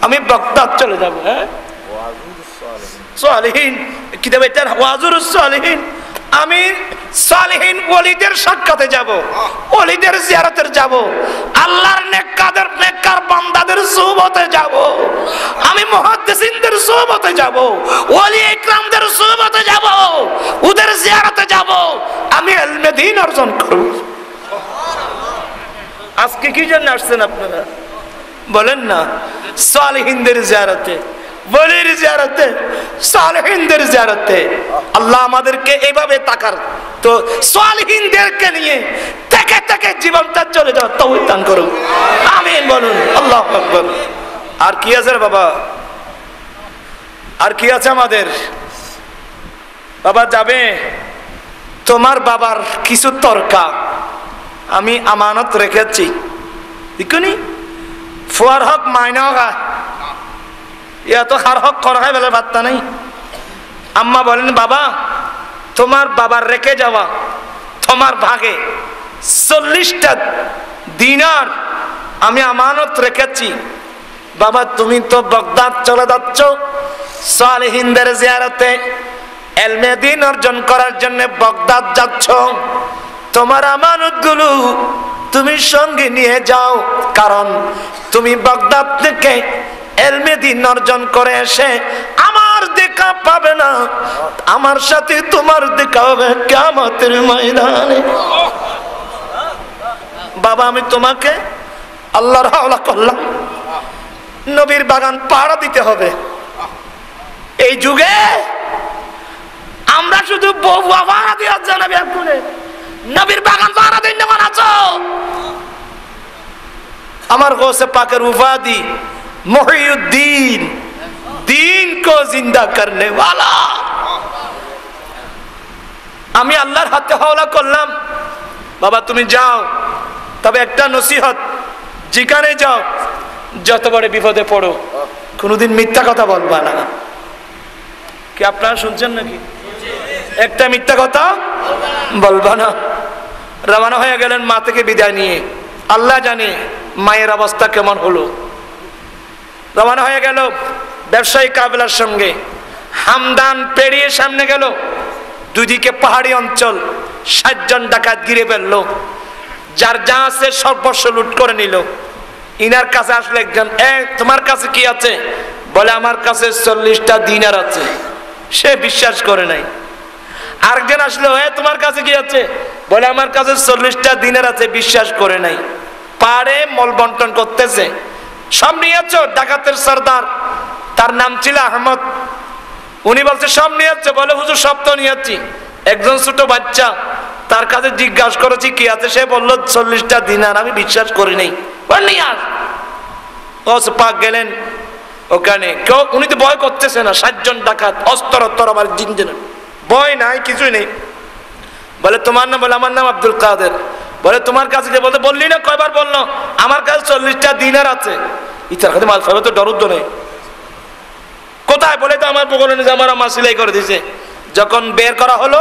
আমি বাগদাদ চলে যাব হ্যাঁ ওয়াজুরুস সালেহীন কিতাব এটা ওয়াজুরুস সালেহীন আমি সালেহীন ওলিদের সাক্ষাতে যাব ওলিদের জিয়ারতে যাব আল্লাহর নেককাদের নেককার বান্দাদের সুহবতে যাব আমি মুহাদ্দিসিনদের সুহবতে যাব ওলি ইকরামদের সুহবতে যাব ওদের জিয়ারতে যাব আমি ইলমে দ্বীন অর্জন করব আজকে কি জন্য আসছেন আপনারা বলেন না সালেহীনদের জিয়ারতে বলির জিয়ারতে সালেহীনদের জিয়ারতে আল্লাহ আমাদেরকে এইভাবে তাকার তো সালেহীনদেরকে নিয়ে থেকে থেকে জীবনটা চলে যাওয়ার তৌফিক দান করুন আমিন বলুন আল্লাহু আকবার আর কি আছে বাবা আর কি আছে আমাদের বাবা যাবে তোমার বাবার কিছু তরকা আমি আমানত রেখেছি দেখুনি ফোয়ার হক মাইনা গা ইয়া তো হার হক করায় বলে বার্তা নাই আম্মা বলেন বাবা তোমার বাবার রেখে যাওয়া তোমার ভাগে চল্লিশটা দিনার আমি আমানত রেখেছি বাবা তুমি তো বাগদাদ চলে যাচ্ছ সালেহীনদের জিয়ারতে এলমে দ্বীন অর্জন করার জন্য বাগদাদ যাচ্ছ তোমার আমানতগুলো তুমি সঙ্গে নিয়ে যাও কারণ তুমি বাগদাদ থেকে এলমে দ্বীন অর্জন করে এসে আমার দেখা পাবে না আমার সাথে তোমার দেখা হবে কিয়ামতের ময়দানে বাবা আমি তোমাকে আল্লাহর হাওলা করলাম নবীর বাগান পাহারা দিতে হবে এই যুগে আমরা শুধু বহু আওয়াজ দিয়ে জানাবি আপনি নবীর বাগান পাহারা দেন না আছো আমার গৌসে পাকের উপাধি मुहिउद्दीन दीन को जिंदा करने वाला আমি আল্লাহর হাতে হওলা করলাম বাবা তুমি যাও তবে একটা নসিহত যেখানে যাও যত বড় বিপদে পড়ো কোনোদিন মিথ্যা কথা বলবা না কি আপনারা শুনছেন নাকি একটা মিথ্যা কথা বলবা না রওনা হয়ে গেলেন মা থেকে বিদায় নিয়ে আল্লাহ জানে মায়ের অবস্থা কেমন হলো রওনা হয়ে গেল ব্যবসায়ী কাফেলার সঙ্গে হামদান পেরিয়ে সামনে গেল দুদিকে পাহাড়ি অঞ্চল ষাট জন ডাকাত ঘিরে ফেলল যার যা আছে সর্বস্ব লুট করে নিল ইনার কাছে আসলে একজন এক তোমার কাছে কি আছে বলে আমার কাছে চল্লিশটা দিনার আছে সে বিশ্বাস করে নাই আরেকজন আসলো এ তোমার কাছে কি আছে বলে আমার কাছে চল্লিশটা দিনার আছে বিশ্বাস করে নাই পাড়ে মল বন্টন করতেছে সামনে আছো ডাকাতের সর্দার তার নাম ছিল আহমদ উনি বলছে সামনে আছো বলে হুজুর শব্দ নিয়েছি একজন ছোট বাচ্চা তার কাছে জিজ্ঞাসা করেছি কি আছে সে বলল চল্লিশটা দিনার আমি বিশ্বাস করি নাই বললি আর ওস পাক গেলেন ওখানে কেউ উনি তো ভয় করতেছে না ষাট জন ডাকাত অস্ত্র তরবারি জিনজেনা ভয় নাই কিছুই নেই বলে তোমার নাম বলে আমার নাম আব্দুল কাদের बोले तुम्हारे कासे जे बोलते बोलली ना कई बार बोलनो आमार कासे चल्लिशटा दिनार आछे इच्छार काছে মাল পাবে তো দরদ নেই কোথায় বলে তো আমার পকেটে নিয়ে আমার মা সেলাই করে দিয়েছে যখন বের করা হলো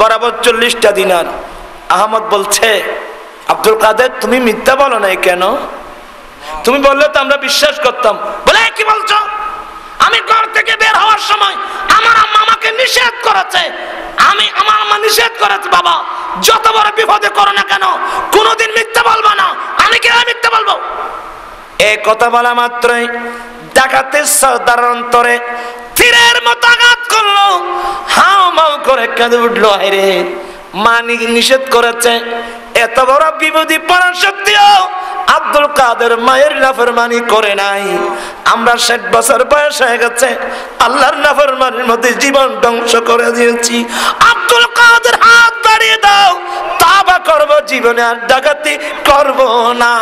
বরাবর চল্লিশটা দিনার আহমদ বলছে আব্দুল কাদের তুমি মিথ্যা বলো না কেন তুমি বললে তো আমরা বিশ্বাস করতাম বলে কি বলছো আমি ঘর থেকে বের হওয়ার সময় আমার আম্মা আমাকে নিষেধ করেছে আমি আমার মা নিষেধ করেছে বাবা যত বড় বিপদে করো না কেন কোনোদিন মিথ্যা বলবা না আমি কেন মিথ্যা বলবো এই কথা বলা মাত্রই ডাকাতের সর্দার অন্তরে তীরের মতো আঘাত করলো হাওমাও করে কেঁদে উঠলো আরে মানি নিষেধ করেছে এত বড় বিপদে পড়ার সত্ত্বেও আব্দুল কাদের মায়ের নাফরমানি করে নাই আমরা ষাট বছর বয়স হয়ে গেছে আল্লাহর নাফরমানির মধ্যে জীবন ধ্বংস করে দিয়েছি আব্দুল কাদের হাত বাড়িয়ে দাও তওবা করব জীবনে আর ডাকাতি করব না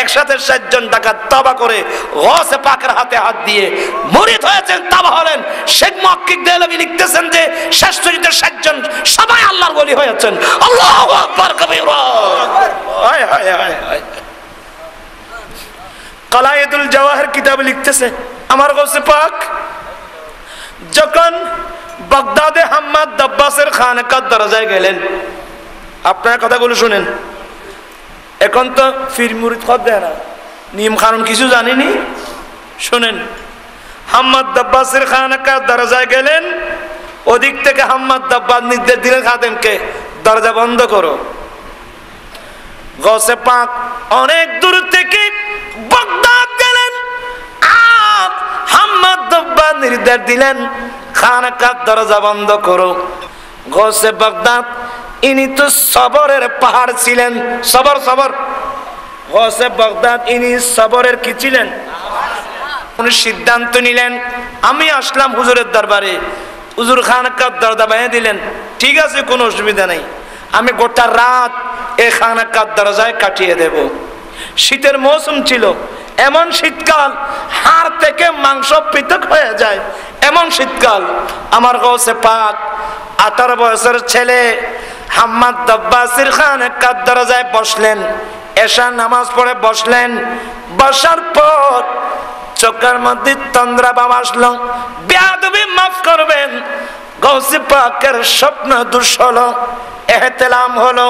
একসাথে ষাট জন ডাকাত তওবা করে গৌসে পাকের হাতে হাত দিয়ে মুরিদ হয়েছে তওবা হলেন শেখ মুহাক্কিক দেহলভী লিখতেছেন যে শেষ পর্যন্ত ষাট জন সবাই আল্লাহর ওলি হয়েছেন আল্লাহু আকবার কবীরা হায় হায় হায় হায় কলায়েদুল জওয়াহির কিতাবে লিখতেছে আমার গৌসে পাক যখন বাগদাদে হাম্মাদ দাব্বাসের খানকার দরজায় গেলেন আপনারা কথাগুলো শুনেন এখন তো ফির মুরিদ খদ দেয় না নিয়ম কানুন কিছু জানিনি শোনেন হাম্মাদ দাব্বাসের খানকার দরজায় গেলেন ওদিক থেকে হাম্মাদ দাব্বাস নির্দেশ দিলেন খাদেমকে দরজা বন্ধ করো গৌসে পাক অনেক দূর থেকে বাগদাদ গেলেন আর হাম্মাদ দাব্বাস নির্দেশ দিলেন খানকার দরজা বন্ধ করো গৌসে বাগদাদ ইনি তো সবরের পাহাড় ছিলেন সবর সবর গৌসে বাগদাদ ইনি সবরের কি ছিলেন উনি সিদ্ধান্ত নিলেন আমি আসলাম হুজুরের দরবারে হুজুর খানকার দরজা ভেঙে দিলেন ঠিক আছে কোনো অসুবিধা নেই আমি গোটা রাত এই খানকার দরজায় কাটিয়ে দেব শীতের মৌসুম ছিল এমন শীতকাল হাড় থেকে মাংস পৃথক হয়ে যায় এমন শীতকাল আমার গৌসে পাক আঠারো বছর ছেলে হাম্মাদ দাব্বাসির খানকার দরজায় বসলেন এশা নামাজ পড়ে বসলেন বসার পর চোখের মধ্যে তন্দ্রা বাবা আসলো বেয়াদবি মাফ করবেন গৌসে পাকের স্বপ্ন দোষ হলো এহতেলাম হলো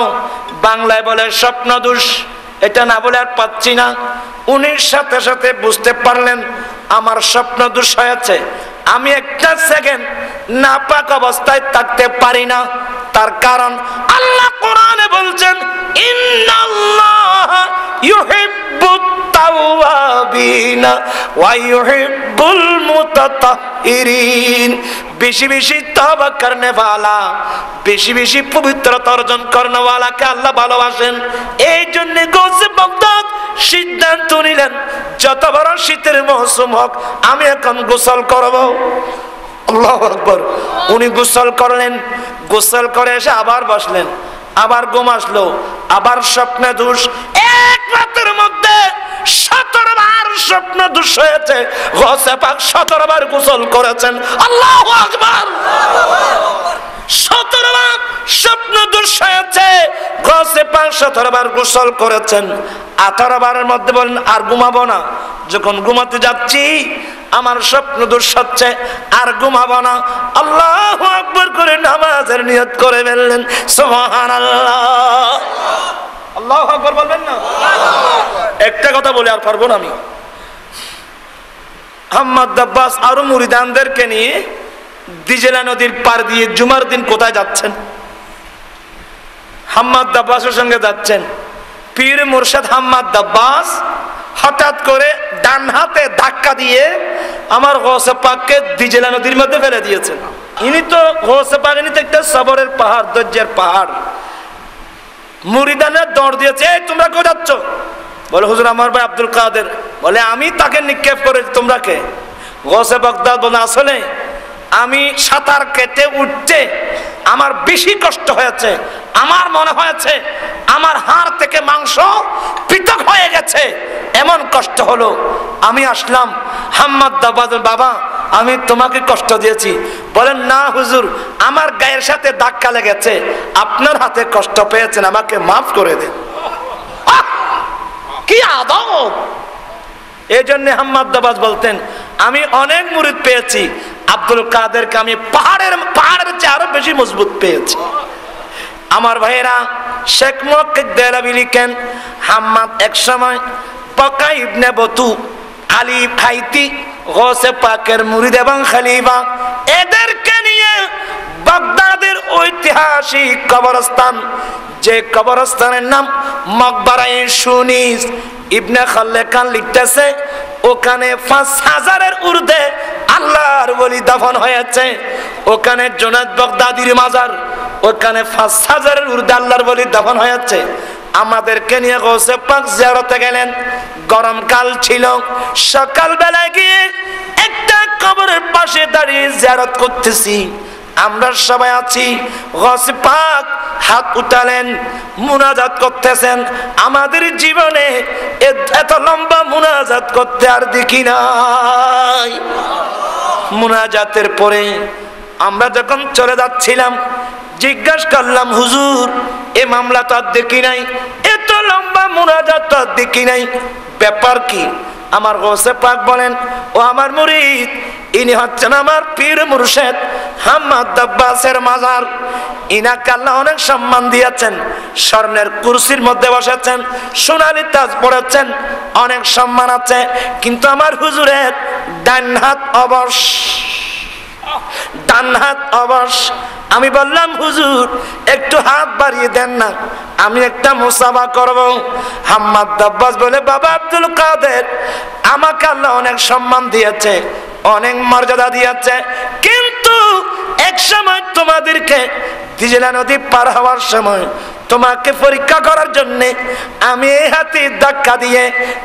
বাংলায় বলে স্বপ্ন দোষ এটা না বলে আর পাচ্ছি না উনির সাথে সাথে বুঝতে পারলেন আমার স্বপ্ন দোষ হয়েছে আমি একটা সেকেন্ড নাপাক অবস্থায় থাকতে পারি না তার কারণ আল্লাহ কোরআনে বলছেন ইন্নাল্লাহ ইউহিব্বুত তাওয়াবিন ওয়া ইউহিব্বুল মুতাতাহহিরিন বেশি বেশি তওবা করনে वाला বেশি বেশি পবিত্রতা অর্জন করনে वालाকে আল্লাহ ভালোবাসেন এই জন্য গৌসে বাগদাদ সিদ্ধান্ত নিলেন যত বড় শীতের মৌসুম হোক আমি এখন গোসল করব আল্লাহু আকবার উনি গোসল করলেন গোসল করে এসে আবার বসলেন আবার ঘুম আসলো আবার স্বপ্নে দোষ এক রাতের মধ্যে সতেরো বার স্বপ্ন দোষ হয়েছে গৌসে পাক সতেরো বার গোসল করেছেন আল্লাহু আকবার সতেরো বার স্বপ্ন দোষ হয়েছে গৌসে পাক সতেরো বার গোসল করেছেন আঠারো বারের মধ্যে বলেন আর ঘুমাবো না যখন ঘুমাতে যাচ্ছি আমার স্বপ্ন দোষ হচ্ছে আর ঘুমাবো না আল্লাহু আকবার করে নামাজের নিয়ত করে ফেললেন সুবহানাল্লাহ আল্লাহু আকবার বলবেন না একটা কথা বলে আর পারবো না আমি হাম্মাদ দাব্বাস আর মুরিদানদেরকে নিয়ে দিজলা নদীর পার দিয়ে জুমার দিন কোথায় যাচ্ছেন হাম্মাদ দাব্বাসের সঙ্গে যাচ্ছেন পীর মুর্শিদ হাম্মাদ দাব্বাস হঠাৎ করে ডান হাতে ধাক্কা দিয়ে আমার গৌসে পাককে দিজলা নদীর মধ্যে ফেলে দিয়েছেন ইনি তো গৌসে পাক ইনি তো একটা সবরের পাহাড় ধৈর্যের পাহাড় মুরিদানরা দৌড় দিয়েছে এই তোমরা কোথায় যাচ্ছ বলে হুজুর আমার ভাই আব্দুল কাদের বলে আমি তাকে নিক্ষেপ করেছি তোমরা কে গৌসে বাগদাদ বলে আসলে আমি সাঁতার কেটে উঠতে আমার বেশি কষ্ট হয়েছে আমার মনে হয়েছে আমার হাড় থেকে মাংস পৃথক হয়ে গেছে এমন কষ্ট হলো আমি আসলাম হাম্মাদ দাব্বাস বাবা आमी तुम्हाके कष्ट दिएছি बोलेন ना हुजूर आमार গায়ের সাথে ধাক্কা লেগেছে আপনার হাতে কষ্ট পেয়েছেন আমাকে माफ করে দেন কি আদব এজন্য হাম্মাদ দাবাজ বলতেন আমি অনেক murid পেয়েছি আব্দুল কাদেরকে আমি পাহাড়ের পাহাড়ের চেয়ে আরো বেশি মজবুত পেয়েছি আমার ভাইরা শেখ মুহাক্কিক দেলাবি লিখেন হাম্মাদ এক সময় পাকা ইবনে বতু আলী ফাইতি গৌসে পাকের মুরিদ এবং খলিফা এদেরকে নিয়ে বাগদাদের ঐতিহাসিক কবরস্থান যে কবরস্থানের নাম মকবরায়ে সুনিস ইবনে খাল্লাকান লিখতেছে ওখানে পাঁচ হাজার এর ঊর্ধ্বে আল্লাহর ওলি দাফন হয়েছে ওখানে জুনাদ বাগদাদির মাজার ওখানে পাঁচ হাজার এর ঊর্ধ্বে আল্লাহর ওলি দাফন হয়েছে আমাদেরকে নিয়ে গৌসে পাক জিয়ারতে গেলেন গরমকাল ছিল সকাল বেলা গিয়ে একটা কবরের পাশে দাঁড়িয়ে জিয়ারত করতেছি আমরা সবাই আছি গৌসে পাক হাত উঠালেন মুনাজাত করতেছেন আমাদের জীবনে এত লম্বা মুনাজাত করতে আর দেখি নাই মুনাজাতের পরে আমরা যখন চলে যাচ্ছিলাম জিজ্ঞাসা করলাম হুজুর এই মামলা তো আর দেখি নাই এত লম্বা মুনাজাত তো আর দেখি নাই ব্যাপার কি আমার গৌসে পাক বলেন ও আমার murid ইনি হচ্ছেন আমার পীর মুর্শিদ হাম্মাদ আব্বাসের মাজার ইনাকে আল্লাহ অনেক সম্মান দিয়েছেন স্বর্ণের কুরসির মধ্যে বসেছেন সোনালী তাজ পরেছেন অনেক সম্মান আছে কিন্তু আমার হুজুরের ডান হাত অবশ ডান হাত অবশ আমি বললাম হুজুর একটু হাত বাড়িয়ে দেন না আমি একটা মুসাবা করব হাম্মাদ আব্বাস বলে বাবা আব্দুল কাদের আমাকে আল্লাহ অনেক সম্মান দিয়েছে অনেক মর্যাদা দিয়েছে কিন্তু এক সময় তোমাদেরকে তিজলা নদী পার হওয়ার সময় তোমাকে পরীক্ষা করার জন্য আমি এই হাতে ধাক্কা দিয়ে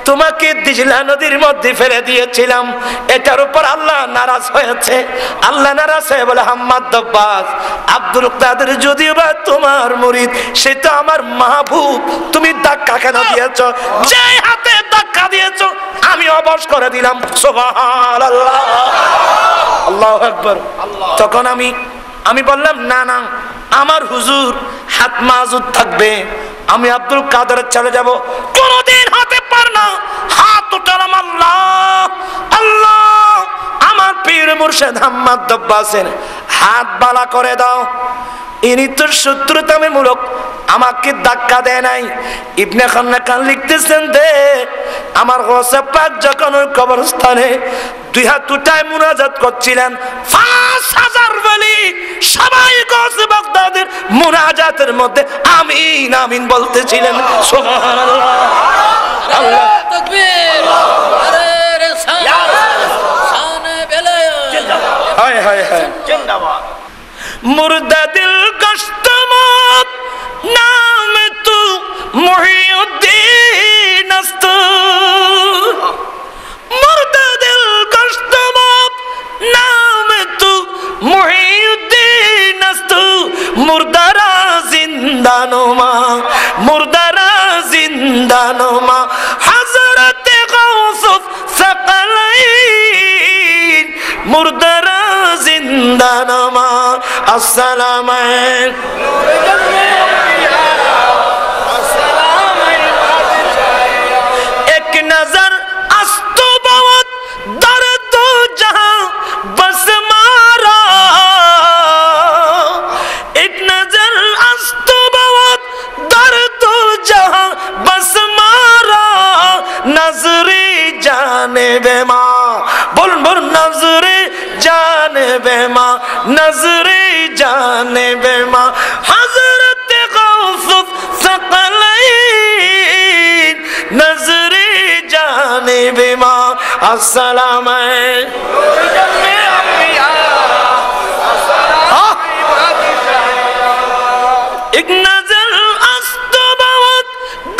তোমাকে তিজলা নদীর মধ্যে ফেলে দিয়েছিলাম এটার উপর আল্লাহ नाराज হয়েছে আল্লাহ नाराज হয়ে বলে হাম্মাদ আব্বাস আব্দুল কাদের যদিও বা তোমার murid সে তো আমার মাহবুব তুমি ধাক্কা কেন দিয়েছো যে হাতে ধাক্কা দিয়েছো আমি অবশ করে দিলাম সুবহানাল্লাহ আল্লাহু আকবার তখন আমি আমি বললাম না না আমার হুজুর হাত মাজুদ থাকবে আমি আব্দুল কাদের চলে যাব কোনদিন হতে পার না হাত উঠালাম আল্লাহ আল্লাহ আমার পীর মুর্শিদ হাম্মাদ আব্বাসের হাত বালা করে দাও ইনি তো শত্রুতামূলক আমাকে ধাক্কা দেয় নাই ইবনে খান্নাকান লিখতেছেন দে আমার গৌসে পাক যখন ওই কবরস্থানে দুই হাত উঠায় মুনাজাত করছিলেন পাঁচ হাজার ওলি সবাই গৌসে বাগদাদের মুনাজাতের মধ্যে আমিন আমিন বলতেছিলেন সুবহানাল্লাহ আল্লাহু তাকবীর আরে রিসালাত শানে বেলায়া জিন্দাবাদ হায় হায় হায় জিন্দাবাদ मुर्दा दिल कष्ट मौत नाम तू मुहिउद्दीन अस्तु मुर्दा दिल कष्ट मौत नाम तू मुहिउद्दीन अस्तु मुर्दा रा जिंदा नुमा मुर्दा रा जिंदा नुमा हजरत गौसुफ सकलैन मुर्दा रा जिंदा नुमा अस्सलाम अलैकुम एक नजर अस्तु बहुत दर्द जहां बस मारा एक नजर अस्तु बहुत दर्द जहां बस मारा नजरे जाने बेमा बोल बोल नजरे जाने बेमा नजरे जाने बेमा हजरत गौसुफ सकलैन नजरे जाने बेमा अस्सलाम एक नजर अस्तु बहुत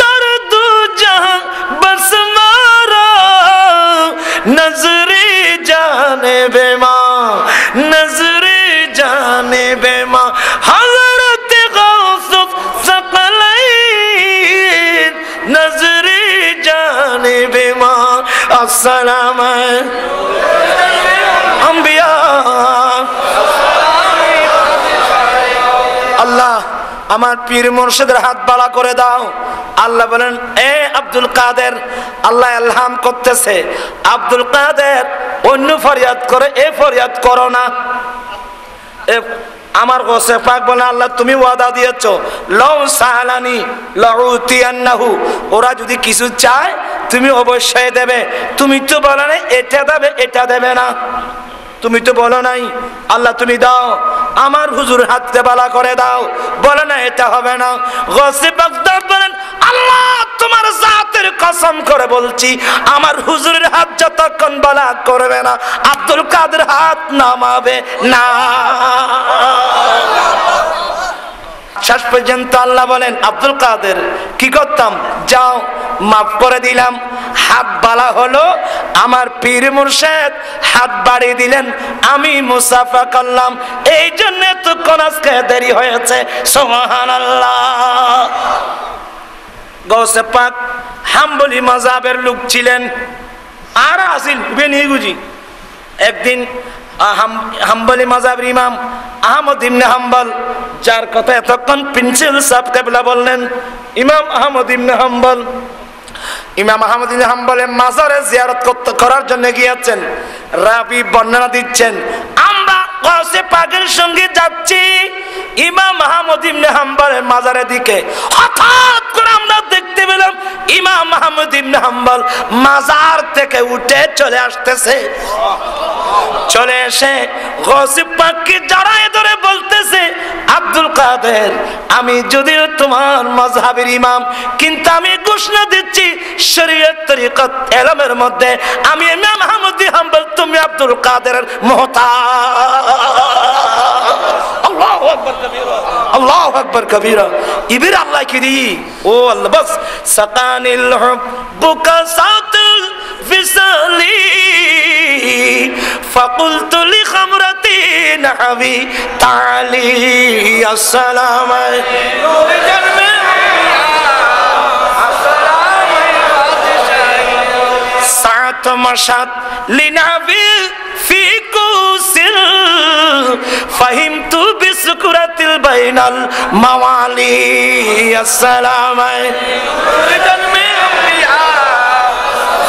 दर्द जहां बस मारा नजरे जाने बेमा नजरे जाने बेमा हजरत गौसुफ सकलैन नजरे जाने बेमा अस्सलाम अल्लाह अमार पीर मुर्शिदेर हाथ बाला करे दाओ। अल्लाह बोलेन ए अब्दुल कादेर, अल्लाह इल्हाम करतेछे अब्दुल कादेर अन्य फरियाद करे ए फरियाद करो ना। আমার কাছে পাক বলে আল্লাহ তুমি ওয়াদা দিয়েছো লাউ সাহালানি লাউতিয়ান্নাহু, ওরা যদি কিছু চায় তুমি অবশ্যই দেবে। তুমি তো বলো না এটা দেবে এটা দেবে না, তুমি তো বলো নাই। আল্লাহ তুমি দাও, আমার হুজুর হাতে বালা করে দাও, বলো না এটা হবে না। গাসি বাগদাদ বলেন আল্লাহ তোমার জাতের কসম করে বলছি আমার হুজুরের হাত যতক্ষণ বালা করবে না আব্দুল কাদের হাত নামাবে না। শেষ পর্যন্ত আল্লাহ বলেন আব্দুল কাদের কি করতাম, যাও মাফ করে দিলাম। হাত বালা হলো, আমার পীর মুর্শিদ হাত বাড়িয়ে দিলেন, আমি মুসাফা করলাম, এই জন্য তো কোন আজকে দেরি হয়েছে। সুবহানাল্লাহ। গৌসে পাক হাম্বলি মাযহাবের লোক ছিলেন, আর আসিল বেনি গুজি। একদিন হাম্বলি মাযহাবের ইমাম আহমদ ইবনে হাম্বল, যার কথা এতক্ষণ প্রিন্সিপাল সাহেব কেবলা বললেন, ইমাম আহমদ ইবনে হাম্বল ইমাম আহমদ ইবনে হাম্বলের মাজারে জিয়ারত করতে করার জন্য গিয়েছেন। রাবি বর্ণনা দিচ্ছেন, আমরা গাউসে পাকের সঙ্গে যাচ্ছি ইমাম আহমদ ইবনে হাম্বলের মাজারের দিকে। হঠাৎ করে আমরা দেখতে পেলাম ইমাম আহমদ ইবনে হাম্বল মাজার থেকে উঠে চলে আসতেছে। চলে এসে গাউসে পাককে জড়ায় ধরে বলতেছে আব্দুল কাদের, আমি যদিও তোমার মাযহাবের ইমাম কিন্তু আমি ঘোষণা দিচ্ছি শরীয়ত তরিকত ইলমের মধ্যে আমি ইমাম আহমদ ইবনে হাম্বল, তুমি আব্দুল কাদেরের মুহতাজ। আল্লাহু আকবার কবীরা, আল্লাহু আকবার কবীরা। ইবির আল্লাহ কি দি ও আল্লাহ বাস সাতানিল হুবকা সাত ফিসালি ফাকুলতু লি খামরাতি নাহবি তালি আসসালামু আলাইকুম। सात मशात लिनाविल फिकुसिल फहिमतु बिसुकुरतिल बैनल मवाली अस्सलाम अलैकुम में अंबिया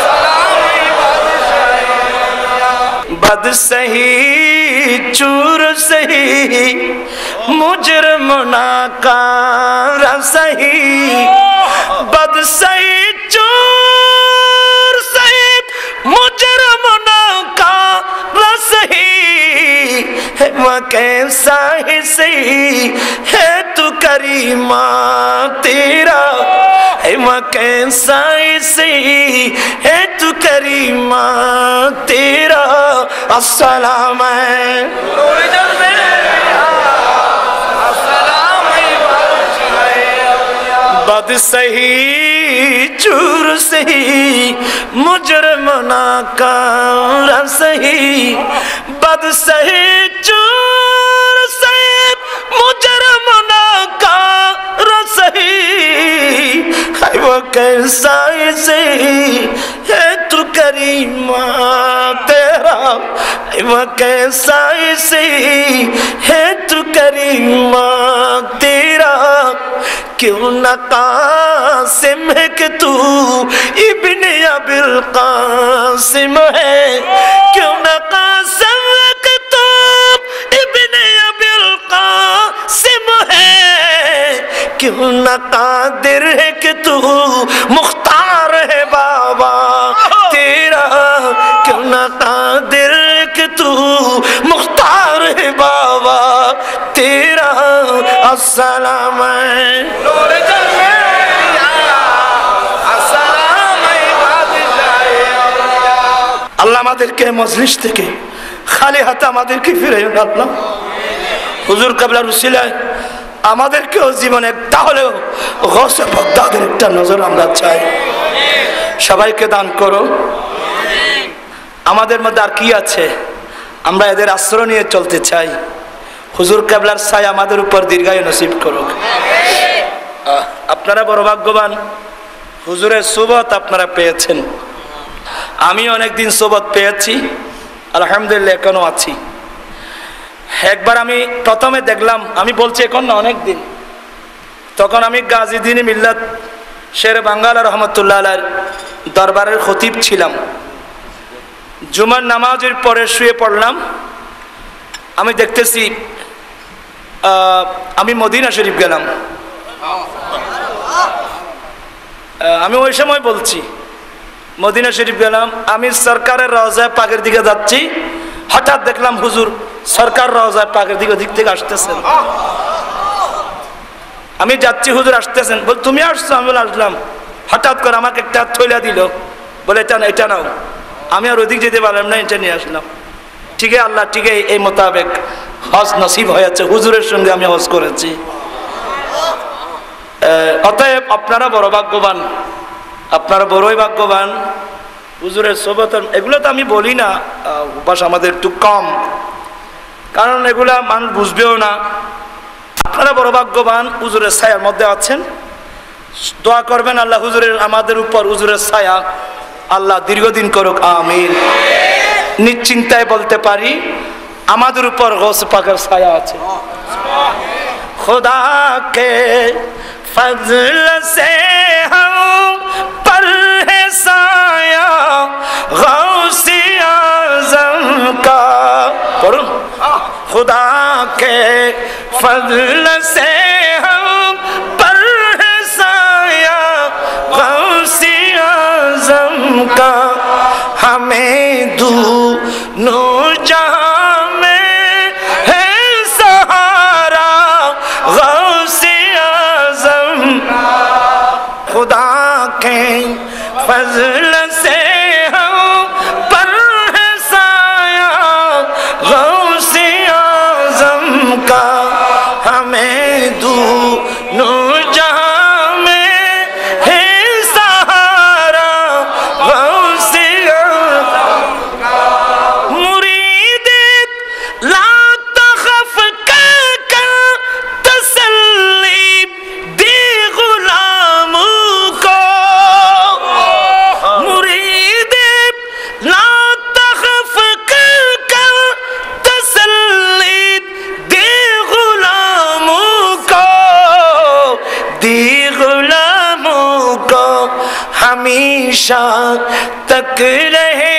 सलाम अलैकुम। बद सही चूर सही मुजरम नाकार सही, बद सही चूर सही मुजरम का रसही है, वह कैसा ही सही है तू करीमा तेरा, है वह कैसा ही सही है तू करीमा तेरा अस्सलाम अलैकुम। बद सही चूर सही मुजरम नाकार सही, बद सही चूर सही मुजरम नाकार सही, है वो कैसा सही है तू करीमा तेरा, है वो कैसा सही है तू करीमा तेरा। क्यों न कासिम है कि तू इब्ने अबिल कासिम है, क्यों न कासिम है कि तू इब्ने अबिल कासिम है, क्यों न कादिर है कि तू मुख्तार है बाबा तेरा, क्यों न कादिर है कि तू मुख्तार है बाबा तेरा अस्सलाम সবাইকে দান করো। আমাদের মধ্যে আর কি আছে, আমরা এদের আশ্রয় নিয়ে চলতে চাই। হুজুর কেবলার ছাই আমাদের উপর দীর্ঘায়ু নসিব করুক। আপনারা বড় ভাগ্যবান, হুজুরের সুবত আপনারা পেয়েছেন। আমি অনেকদিন সুবত পেয়েছি, আলহামদুলিল্লাহ এখনো আছি। एक बार प्रथम देखलाम अनेक दिन तक गाजी दिन मिल्लत शेर बांगाल रहमतुल्लाह अलैहि दरबारे खतीब छिलाम। जुमार नामाजेर परे शुए पड़लाम। आमी देखतेछि आमी मदिना शरीफ गेलाम। आमी ओई समय बोलছি मदिना शरीफ गेलाम। आमी सरकारेर रওজায়ে পাকের दिखे যাচ্ছি, हठात् देखलाम हुजूर सरकार रওজায়ে পাকের दिखे दिक থেকে আসতেছেন। आमी जाচ্ছি, हुजूर আসতেছেন। বল তুমি আসছো? আমি আসলাম। হঠাৎ করে আমাকে একটা থইলা দিল, বলে এটা না এটা নাও। আমি আর ওদিক যেতে পারলাম না, এটা নিয়ে আসলাম। ঠিক আছে আল্লাহ, ঠিক আছে এই মোতাবেক হজ নসিব হয়েছে। হুজুরের সঙ্গে আমি হজ করেছি। অতএব আপনারা বড় ভাগ্যবান, আপনারা বড়ই ভাগ্যবান। হুজুরের সোহবত এগুলো তো আমি বলি না, অভ্যাস আমাদের একটু কম, কারণ এগুলা মানুষ বুঝবেও না। আপনারা বড় ভাগ্যবান, হুজুরের ছায়ার মধ্যে আছেন। দোয়া করবেন আল্লাহ হুজুরের আমাদের উপর হুজুরের ছায়া আল্লাহ দীর্ঘদিন করুক, আমিন। নিশ্চিন্তায় বলতে পারি আমাদের উপর গৌস পাকের ছায়া আছে। খোদা কে ফজল সে হাম পর হে ছায়া গৌস আযম কা। পড়ুন, খোদা কে ফজল সে হাম পর হে ছায়া গৌস আযম কা। हमें दोनों जहां में है सहारा गौसे आजम। खुदा के फजल से हम पर है साया गौसे आजम का। हमें दोनों हमेशा तक रहे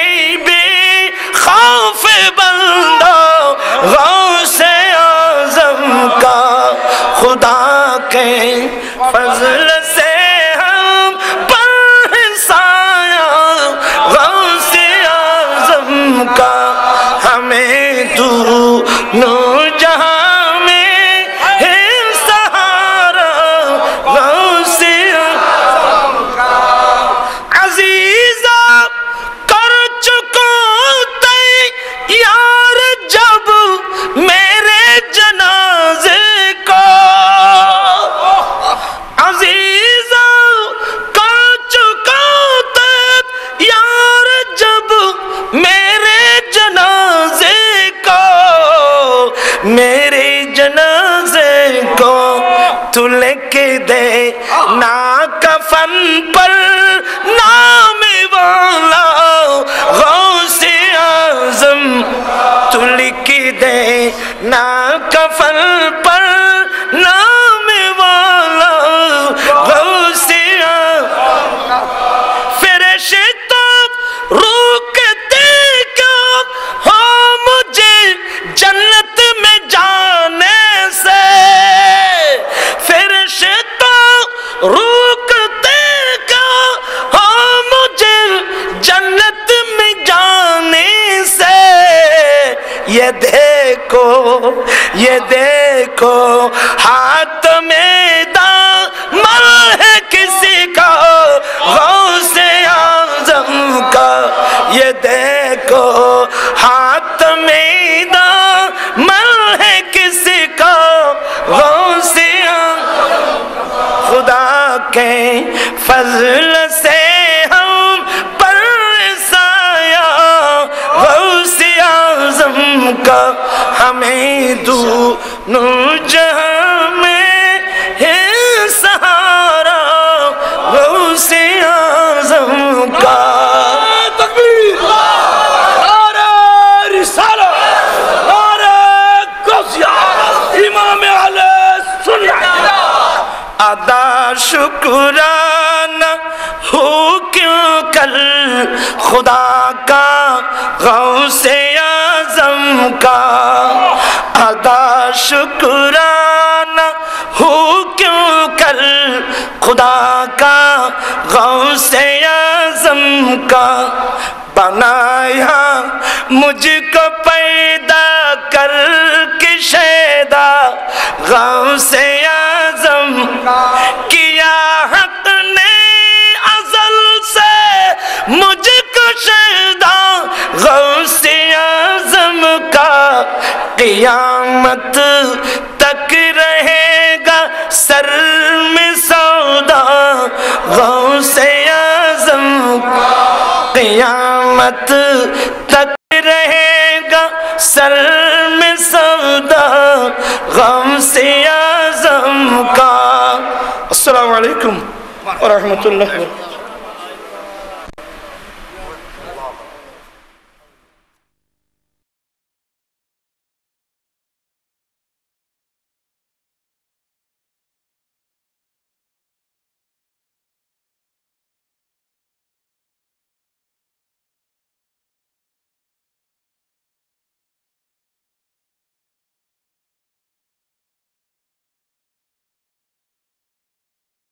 बेखौफ बंदा गौसे आजम का। खुदा के फजल से हम पर साया गौसे आजम का। हमें दूनो जहां में है सहारा गौसे आजम का। मेरे जनाजे को तू लेके दे ना कफन पर नाम वाला गौसे आजम। तू लिखी दे ना कफन पर नाम वाला गौसे आजम। फरिश्ता रोकते क्यों हो मुझे जन्नत में जाने से? फरिश्ता रोकते क्यों हो मुझे जन्नत में जाने से? ये देखो ये देखो हाथ में दामन है किसी का गौसे आजम का। ये देखो हाथ में दामन है किसी का गौसे आजम। खुदा के फजल से हम पर साया गौसे आजम का। हमें दोनों जहां में है सहारा गौसे आजम का। तकबीर, नारे रिसालत, नारे अदा शुक्राना हो क्यों कल खुदा का गौसे आज़म का, अदा शुक्राना हो क्यों कल खुदा का गौसे आज़म का। बनाया मुझको पैदा कर के शैदा गौसे आज़म किया हक ने अजल से मुझको शैदा गौसे आज़म का। क़ियामत तक रहेगा सर में सौदा गौसे आज़म, क़ियामत तक रहेगा सर में सौदा गौसे आज़म का। अस्सलामु अलैकुम व रहमतुल्लाह।